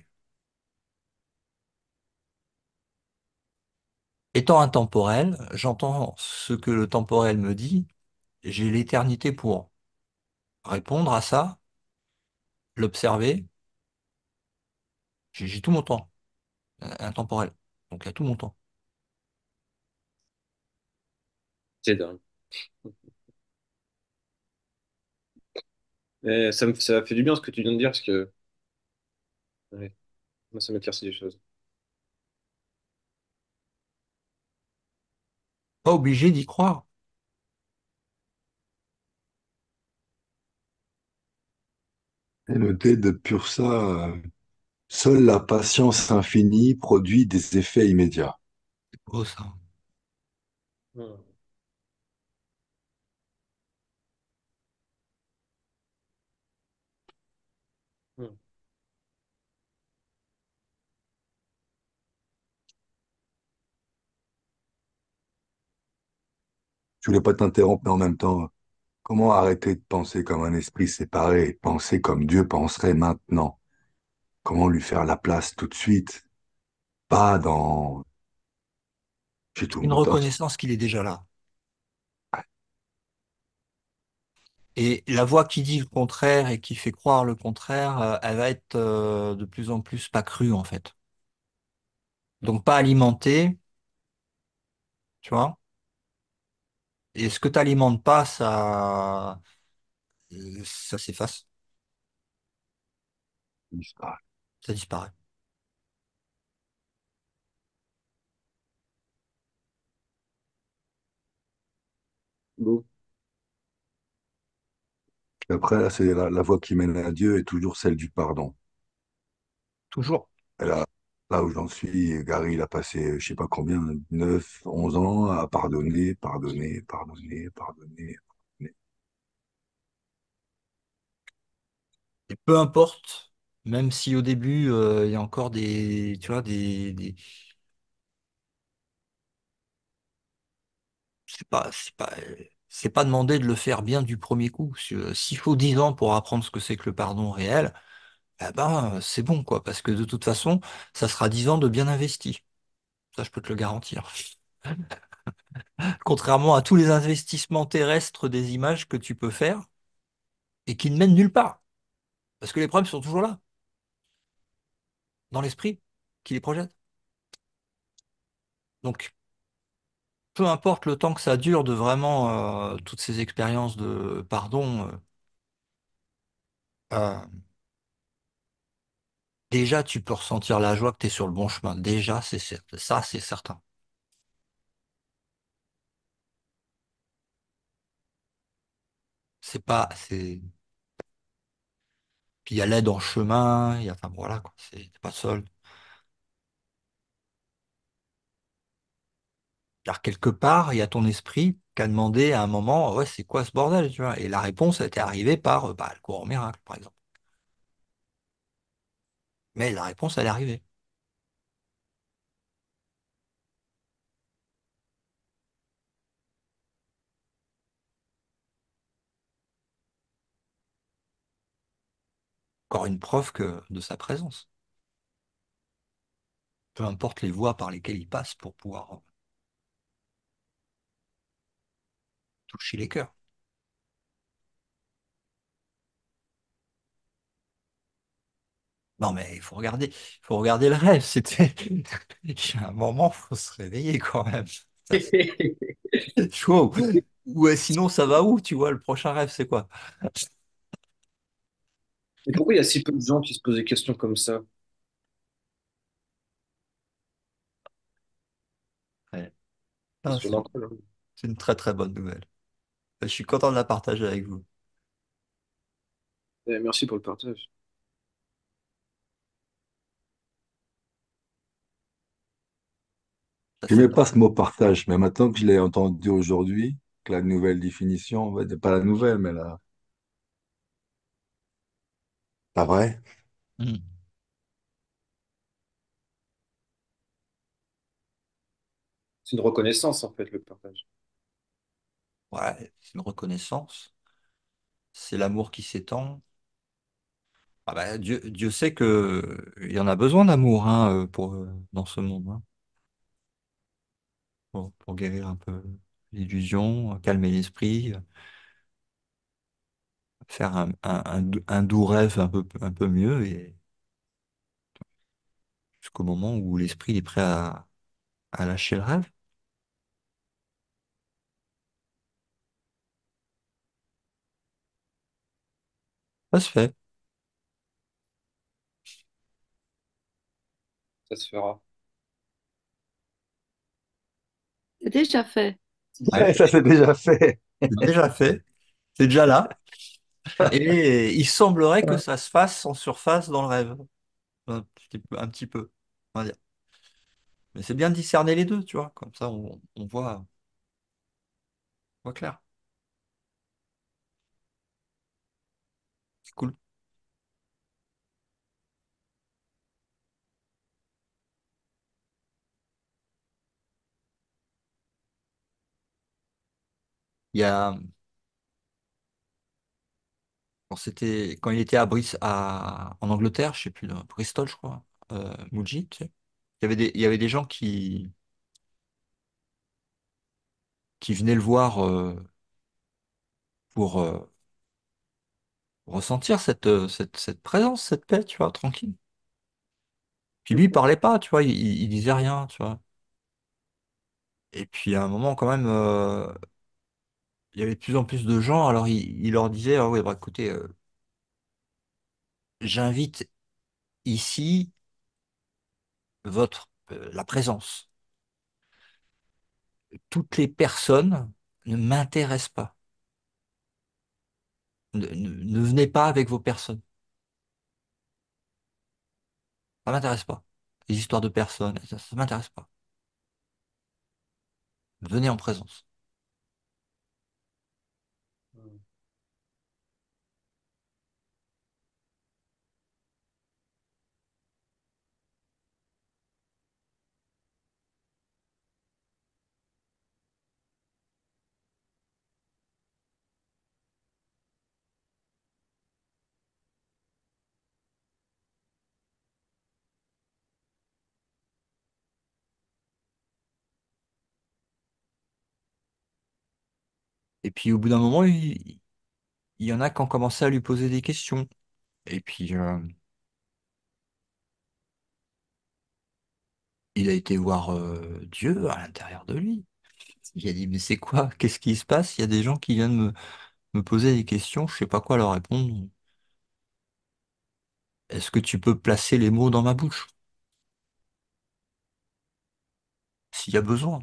Étant intemporel, j'entends ce que le temporel me dit, j'ai l'éternité pour répondre à ça, l'observer, j'ai j'ai tout mon temps, euh, intemporel. Donc il y a tout mon temps. C'est dingue. Mais ça me, ça fait du bien ce que tu viens de dire, parce que ouais, moi, ça m'éclaircit des choses. Pas obligé d'y croire. Et noté de pur ça, euh, seule la patience infinie produit des effets immédiats. C'est beau ça. Hmm. Hmm. Je voulais pas t'interrompre, mais en même temps, comment arrêter de penser comme un esprit séparé et penser comme Dieu penserait maintenant? Comment lui faire la place tout de suite? Pas dans j'ai tout Une mon temps. reconnaissance qu'il est déjà là. Et la voix qui dit le contraire et qui fait croire le contraire, euh, elle va être euh, de plus en plus pas crue en fait. Donc pas alimentée, tu vois. Et ce que tu n'alimentes pas, ça, euh, ça s'efface, Ah, ça disparaît. bon. Et après, là, c'est la, la voie qui mène à Dieu est toujours celle du pardon. Toujours. Et là, là où j'en suis, Gary, il a passé, je sais pas combien, neuf, onze ans à pardonner, pardonner, pardonner, pardonner, pardonner. Et peu importe, même si au début, euh, il y a encore des, tu vois, des, des- c'est pas, c'est pas, euh, c'est pas demandé de le faire bien du premier coup. Si, euh, S'il faut dix ans pour apprendre ce que c'est que le pardon réel, eh ben, euh, c'est bon, quoi, parce que de toute façon, ça sera dix ans de bien investi. Ça, je peux te le garantir. Contrairement à tous les investissements terrestres des images que tu peux faire et qui ne mènent nulle part, parce que les problèmes sont toujours là, dans l'esprit qui les projette. Donc, peu importe le temps que ça dure de vraiment euh, toutes ces expériences de pardon, euh, euh, déjà tu peux ressentir la joie que tu es sur le bon chemin. Déjà, c'est cer- ça, c'est certain. C'est pas, c'est, puis il y a l'aide en chemin, il y a, enfin voilà, quoi, c'est t'es pas seul. Alors, quelque part, il y a ton esprit qui a demandé à un moment, ouais, c'est quoi ce bordel, tu vois? Et la réponse a été arrivée par euh, bah, le cours en miracle, par exemple. Mais la réponse, elle est arrivée. Encore une preuve que de sa présence. Peu importe les voies par lesquelles il passe pour pouvoir euh, toucher les cœurs. Non, mais il faut regarder, il faut regarder le rêve. C'était, il y a un moment, faut se réveiller quand même. Ça, c'est chaud. Ouais, sinon, ça va où, tu vois? Le prochain rêve, c'est quoi? Mais pourquoi il y a si peu de gens qui se posent des questions comme ça? Ouais. C'est Ah, c'est surmental, hein. c'est une très très bonne nouvelle. Je suis content de la partager avec vous. Eh, merci pour le partage. Ça, c'est J'aimais pas ce mot partage, mais maintenant que je l'ai entendu aujourd'hui, que la nouvelle définition, on va dire, pas la nouvelle, mais la, la vraie, Mm. C'est une reconnaissance, en fait, le partage. Ouais, c'est une reconnaissance. C'est l'amour qui s'étend. Ah bah, Dieu, Dieu sait que euh, il y en a besoin d'amour hein, euh, pour euh, dans ce monde, hein, pour, pour guérir un peu l'illusion, euh, calmer l'esprit, euh, faire un, un- un dou- un doux rêve un peu, un peu mieux, et jusqu'au moment où l'esprit il est prêt à, à lâcher le rêve. Ça se fait. Ça se fera. C'est déjà fait. C'est déjà Ouais, fait. ça c'est déjà fait. c'est déjà fait. C'est déjà là. Et il semblerait que ça se fasse en surface dans le rêve. Un petit, peu- un petit peu, on va dire. Mais c'est bien de discerner les deux, tu vois. Comme ça, on, on voit, on voit clair. C'est cool. Il y a, quand c'était, quand il était à Brice, à, en Angleterre, je sais plus, dans Bristol, je crois, euh, Moodgie, tu sais, il y avait des, il y avait des gens qui, qui venaient le voir euh, pour euh, ressentir cette, euh, cette, cette présence, cette paix, tu vois, tranquille. Puis lui, il parlait pas, tu vois, il, il il disait rien, tu vois. Et puis à un moment, quand même, euh, il y avait de plus en plus de gens, alors il, il leur disait, ah oui, bah écoutez, euh, j'invite ici votre, euh, la présence. Toutes les personnes ne m'intéressent pas. Ne, ne- ne venez pas avec vos personnes. Ça m'intéresse pas. Les histoires de personnes, ça, ça m'intéresse pas. Venez en présence. Mm. Et puis au bout d'un moment, il, il y en a qui ont commencé à lui poser des questions. Et puis euh, il a été voir euh, Dieu à l'intérieur de lui. Il a dit, mais c'est quoi? Qu'est-ce qui se passe? Il y a des gens qui viennent me, me poser des questions, je sais pas quoi leur répondre. Est-ce que tu peux placer les mots dans ma bouche, s'il y a besoin?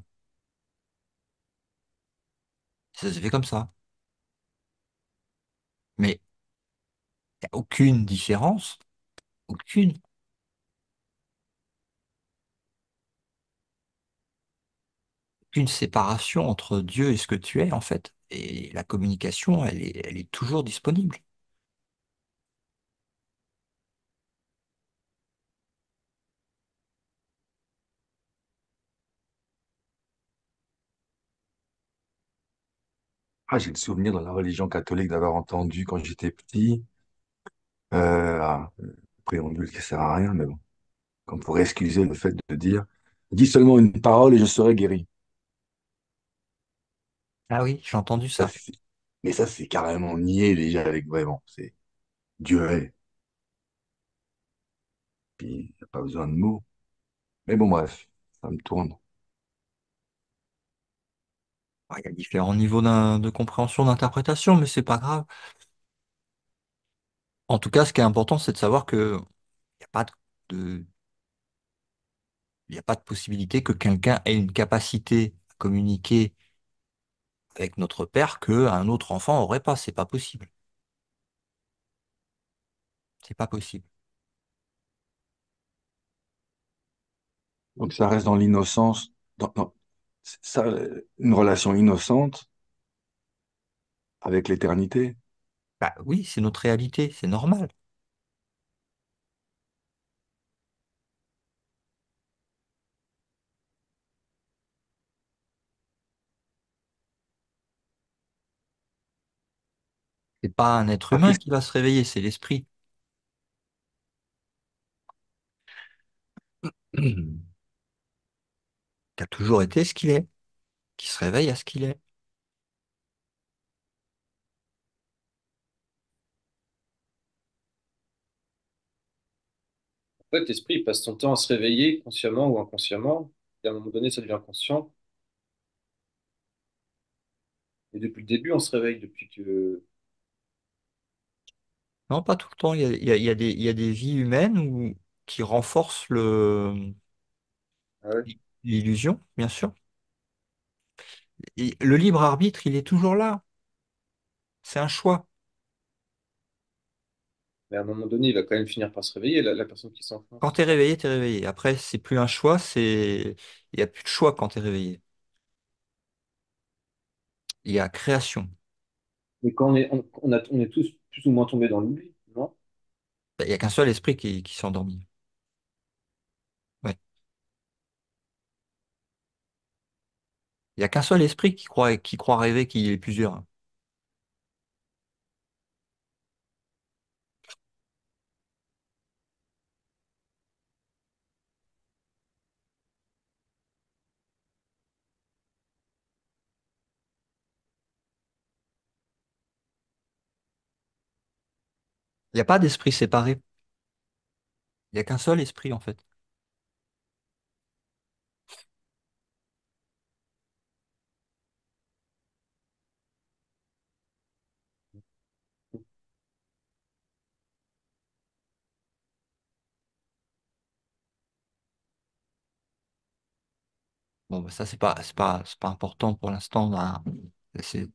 Ça se fait comme ça. Mais y a aucune différence, aucune. Une séparation entre Dieu et ce que tu es, en fait. Et la communication, elle est, elle est toujours disponible. Ah, j'ai le souvenir dans la religion catholique d'avoir entendu quand j'étais petit, euh, ah, le préambule qui sert à rien, mais bon, qu'on pourrait excuser le fait de dire, dis seulement une parole et je serai guéri. Ah oui, j'ai entendu Ça, ça. c'est- mais ça, c'est carrément nier déjà avec vraiment, c'est Dieu est, puis y a pas besoin de mots. Mais bon, bref, ça me tourne. Ah, il y a différents niveaux d'in- de compréhension, d'interprétation, mais c'est pas grave. En tout cas, ce qui est important, c'est de savoir que il n'y a pas de, de- y a pas de possibilité que quelqu'un ait une capacité à communiquer avec notre père qu'un autre enfant n'aurait pas. C'est pas possible. C'est pas possible. Donc ça reste dans l'innocence, dans, dans- ça, euh, une relation innocente avec l'éternité. Bah oui, c'est notre réalité, c'est normal. C'est pas un être humain Après, qui va se réveiller, c'est l'esprit. Qui a toujours été ce qu'il est, qui se réveille à ce qu'il est. En fait, l'esprit il passe son temps à se réveiller, consciemment ou inconsciemment, et à un moment donné, ça devient conscient. Et depuis le début, on se réveille, depuis que... Non, pas tout le temps. Il y a, il y a- il y a des, il y a des vies humaines où- qui renforcent le, Ah ouais. l'illusion, bien sûr. Et le libre arbitre, il est toujours là. C'est un choix. Mais à un moment donné, il va quand même finir par se réveiller, la, la personne qui s'enfonce. Quand t'es réveillé, t'es réveillé. Après, c'est plus un choix, c'est... Il n'y a plus de choix quand t'es réveillé. Il y a création. Mais quand on est, on, on a, on est tous plus ou moins tombés dans l'oubli, non? Il n'y a qu'un seul esprit qui, qui s'est endormi. Ouais. Il n'y a qu'un seul esprit qui croit, qui croit rêver qu'il y ait plusieurs. Il n'y a pas d'esprit séparé. Il n'y a qu'un seul esprit, en fait. Bon, bah, ça, c'est pas, c'est pas, c'est pas important pour l'instant. Bah, c'est,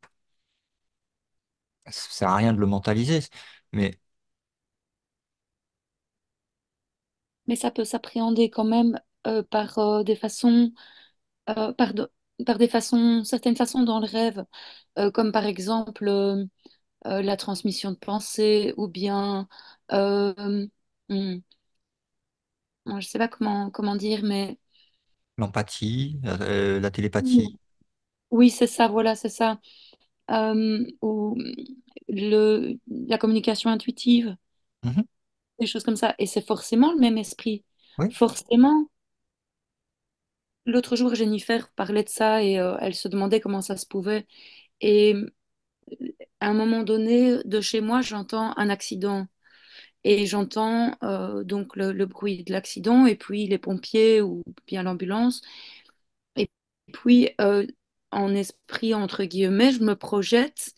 ça sert à rien de le mentaliser. Mais Mais ça peut s'appréhender quand même euh, par euh, des façons, euh, par, de- par des façons, certaines façons dans le rêve, euh, comme par exemple euh, euh, la transmission de pensées ou bien, euh, hmm, moi, je sais pas comment comment dire, mais l'empathie, euh, la Mm. télépathie. oui, c'est ça, voilà, c'est ça, Euh, ou le, la communication intuitive, Mhm. des choses comme ça, et c'est forcément le même esprit, Oui. forcément. L'autre jour, Jennifer parlait de ça et euh, elle se demandait comment ça se pouvait. Et à un moment donné, de chez moi, j'entends un accident. Et j'entends euh, donc le, le bruit de l'accident et puis les pompiers ou bien l'ambulance. Et puis, euh, en esprit, entre guillemets, je me projette.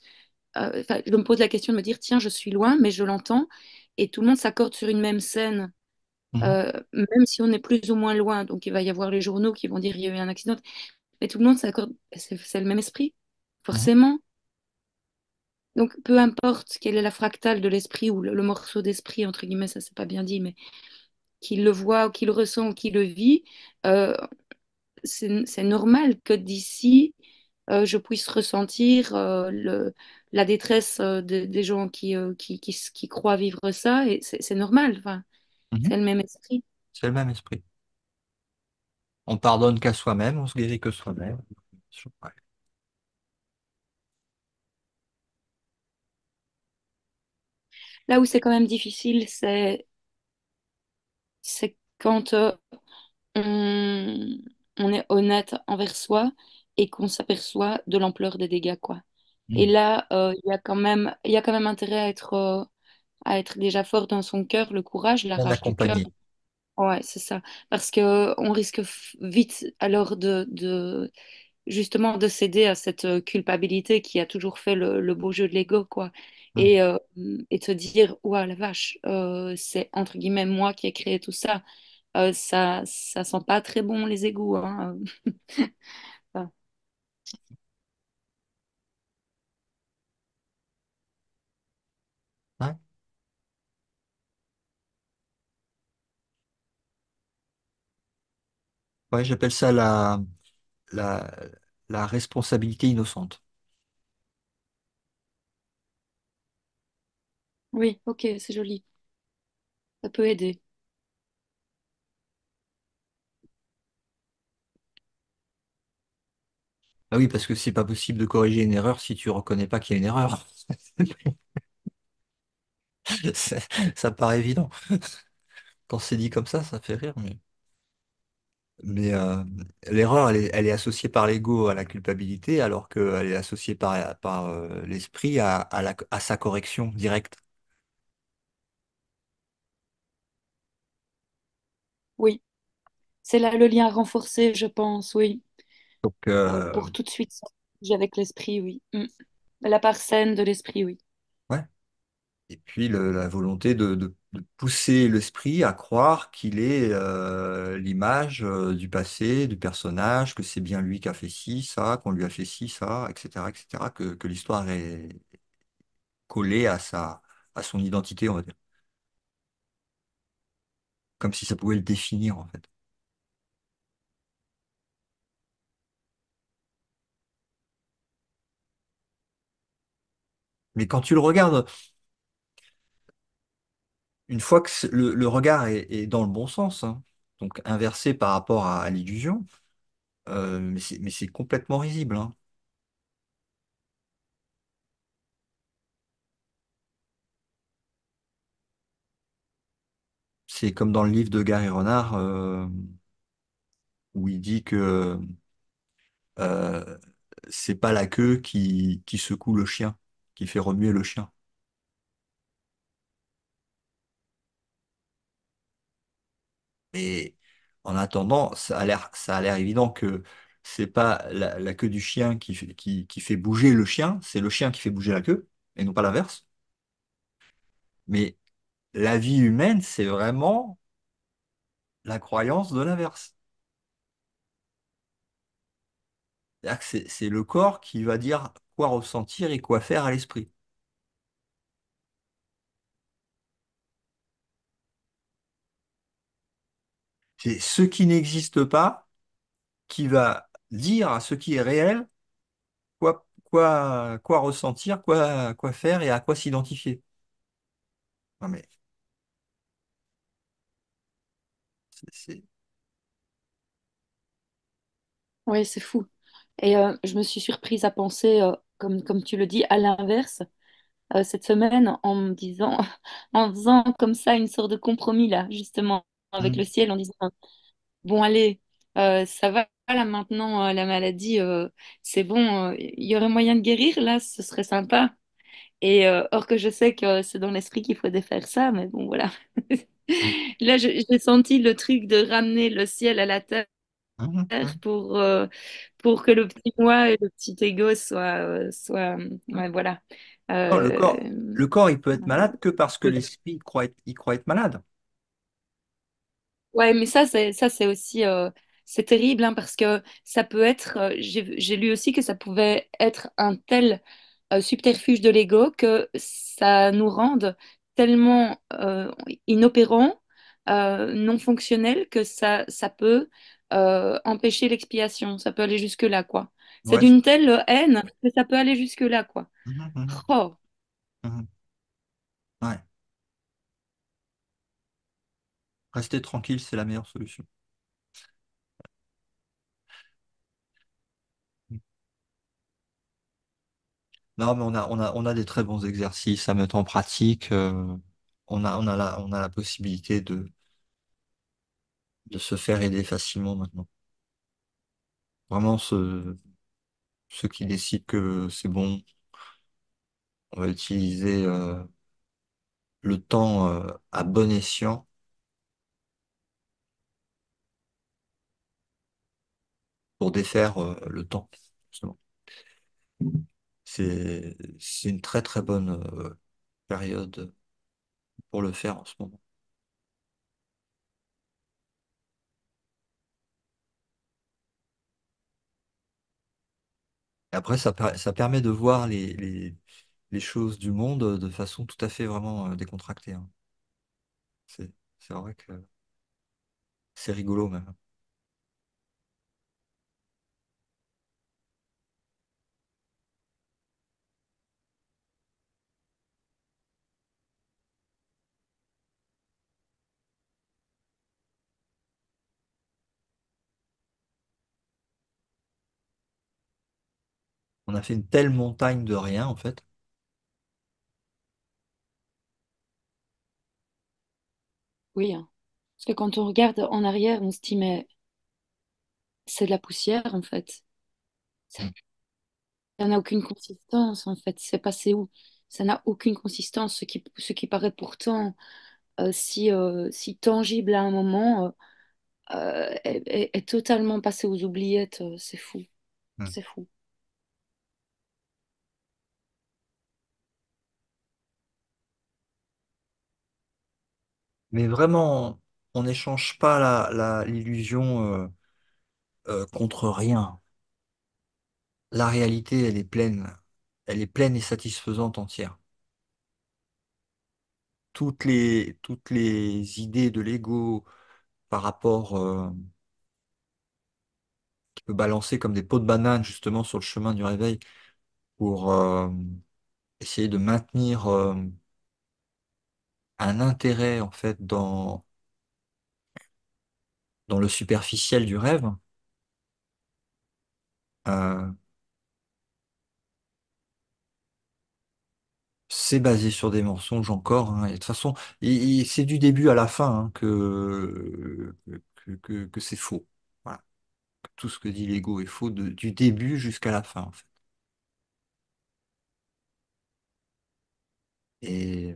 euh, enfin, je me pose la question de me dire, tiens, je suis loin, mais je l'entends. Et tout le monde s'accorde sur une même scène, Mhm. euh, même si on est plus ou moins loin. Donc, il va y avoir les journaux qui vont dire, il y a eu un accident. Mais tout le monde s'accorde, c'est c'est le même esprit, Mhm. forcément. Donc, peu importe quelle est la fractale de l'esprit ou le, le morceau d'esprit, entre guillemets, ça c'est pas bien dit, mais qu'il le voit ou qu'il le ressent ou qu'il le vit, euh, c'est c'est normal que d'ici, euh, je puisse ressentir euh, le, la détresse euh, des des gens qui, euh, qui, qui, s- qui croient vivre ça, et c'est c'est normal, enfin, Mhm. c'est le même esprit. C'est le même esprit. On pardonne qu'à soi-même, on se guérit que soi-même. Ouais. Là où c'est quand même difficile, c'est c'est quand euh, on, on est honnête envers soi et qu'on s'aperçoit de l'ampleur des dégâts, quoi. Et Mhm. là, euh, il y a quand même, il y a quand même intérêt à être, euh, à être déjà fort dans son cœur, le courage, la Bien rage du cœur. accompagné. Ouais, c'est ça. Parce que on risque f- vite alors de, de justement de céder à cette euh, culpabilité qui a toujours fait le, le beau jeu de l'ego, quoi. Mhm. Et, euh, et te dire, ouah, la vache, euh, c'est entre guillemets moi qui ai créé tout ça. Euh, ça, ça sent pas très bon les égouts, hein. Enfin, Ouais. Ouais, j'appelle ça la, la, la responsabilité innocente. oui, ok, c'est joli. Ça peut aider. Ah oui, parce que c'est pas possible de corriger une erreur si tu reconnais pas qu'il y a une erreur. Ça, ça paraît évident. Quand c'est dit comme ça, ça fait rire. Mais, mais, euh, l'erreur, elle est, elle est associée par l'ego à la culpabilité, alors qu'elle est associée par, par euh, l'esprit à, à la- à sa correction directe. Oui, c'est là le lien renforcé, je pense, oui. Donc, Euh, euh, pour tout de suite sortir avec l'esprit, oui. Mm. La part saine de l'esprit, oui. ouais. Et puis le- la volonté de, de- de pousser l'esprit à croire qu'il est euh, l'image euh, du passé, du personnage, que c'est bien lui qui a fait ci, ça, qu'on lui a fait ci, ça, et cetera, et cetera, que, que l'histoire est collée à sa, à son identité, on va dire. Comme si ça pouvait le définir, en fait. Mais quand tu le regardes, une fois que c'est- le, le regard est, est dans le bon sens, hein, donc inversé par rapport à, à l'illusion, Euh, mais c'est mais c'est complètement risible, hein. C'est comme dans le livre de Gary Renard, euh, où il dit que euh, c'est pas la queue qui, qui secoue le chien, qui fait remuer le chien. Mais en attendant, ça a l'air, ça a l'air évident que c'est pas la, la queue du chien qui, fait- qui, qui fait bouger le chien, c'est le chien qui fait bouger la queue, et non pas l'inverse. Mais la vie humaine, c'est vraiment la croyance de l'inverse. C'est-à-dire que c'est c'est le corps qui va dire quoi ressentir et quoi faire à l'esprit. C'est ce qui n'existe pas qui va dire à ce qui est réel quoi, quoi, quoi ressentir, quoi, quoi faire et à quoi s'identifier. Non mais c'est, c'est- Oui, c'est fou. Et euh, je me suis surprise à penser, euh, comme, comme tu le dis, à l'inverse euh, cette semaine en me disant, en faisant comme ça une sorte de compromis là, justement, avec le Hmm. ciel, en disant, bon, allez, euh, ça va là maintenant, euh, la maladie, euh, c'est bon, euh, il y aurait moyen de guérir là, ce serait sympa. Et euh, or que je sais que c'est dans l'esprit qu'il faut défaire ça, mais bon, voilà. Hmm. Là, je- j'ai senti le truc de ramener le ciel à la terre Hmm. Hmm. pour, euh, pour que le petit moi et le petit égo soient, euh, soient, ouais, voilà. Non, le corps, Euh, le corps, il peut être malade que parce que l'esprit croit être, il croit être malade. Ouais, mais ça, c'est ça, c'est aussi euh, c'est terrible hein, parce que ça peut être. euh, j'ai j'ai lu aussi que ça pouvait être un tel euh, subterfuge de l'ego que ça nous rende tellement euh, inopérants, euh, non fonctionnels que ça ça peut euh, empêcher l'expiation. Ça peut aller jusque là, quoi. C'est Ouais. d'une telle haine que ça peut aller jusque là, quoi. Hmm. Hmm. Oh, Hmm. Ouais. Rester tranquille, c'est la meilleure solution. Non, mais on a, on a, on a des très bons exercices à mettre en pratique. euh, on a, on a la, on a la possibilité de, de se faire aider facilement maintenant. Vraiment, ce- ceux qui décident que c'est bon, on va utiliser euh, le temps euh, à bon escient, pour défaire euh, le temps, justement. C'est, c'est une très très bonne euh, période pour le faire en ce moment. Et après, ça, per- ça permet de voir les, les, les choses du monde de façon tout à fait vraiment euh, décontractée, hein. C'est, c'est vrai que c'est rigolo même. On a fait une telle montagne de rien en fait. oui. Hein. Parce que quand on regarde en arrière, on se dit mais c'est de la poussière en fait. Ça Mm. Ça n'a aucune consistance en fait. C'est passé où? Ça n'a aucune consistance. Ce qui, ce qui paraît pourtant euh, si, euh, si tangible à un moment euh, euh, est, est- est totalement passé aux oubliettes. euh, C'est fou. Mm. C'est fou. Mais vraiment, on n'échange pas la, la- l'illusion euh, euh, contre rien. La réalité, elle est pleine. Elle est pleine et satisfaisante entière. Toutes les, toutes les idées de l'ego par rapport, euh, qui peut balancer comme des pots de banane justement sur le chemin du réveil pour euh, essayer de maintenir euh, un intérêt en fait dans, dans le superficiel du rêve, Euh, C'est basé sur des mensonges encore, hein. Et de toute façon, il- il- c'est du début à la fin, hein, que, que, que- que c'est faux. Voilà. Tout ce que dit l'ego est faux, de- du début jusqu'à la fin, en fait. Et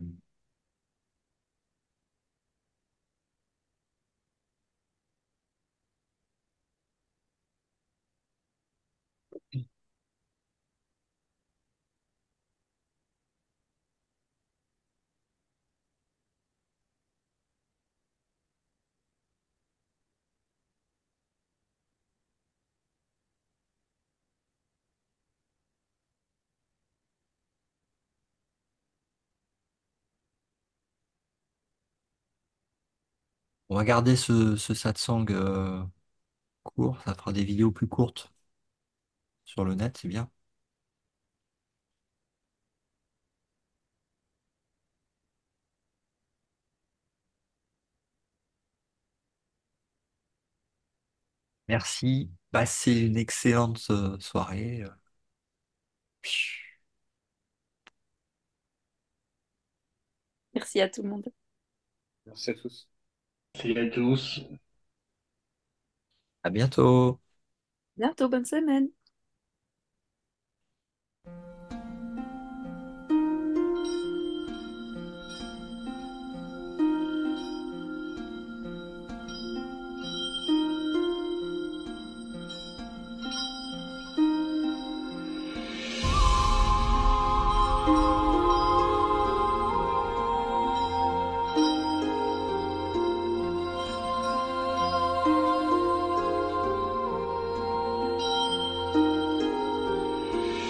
on va garder ce, ce satsang euh, court, ça fera des vidéos plus courtes sur le net, c'est bien. Merci, passez une excellente euh, soirée. Merci à tout le monde. Merci à tous. Merci à tous. À bientôt. Bientôt, bonne semaine.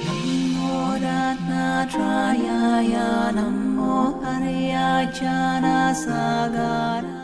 Namo Ratnatraya, Namo Arya Chanasagara.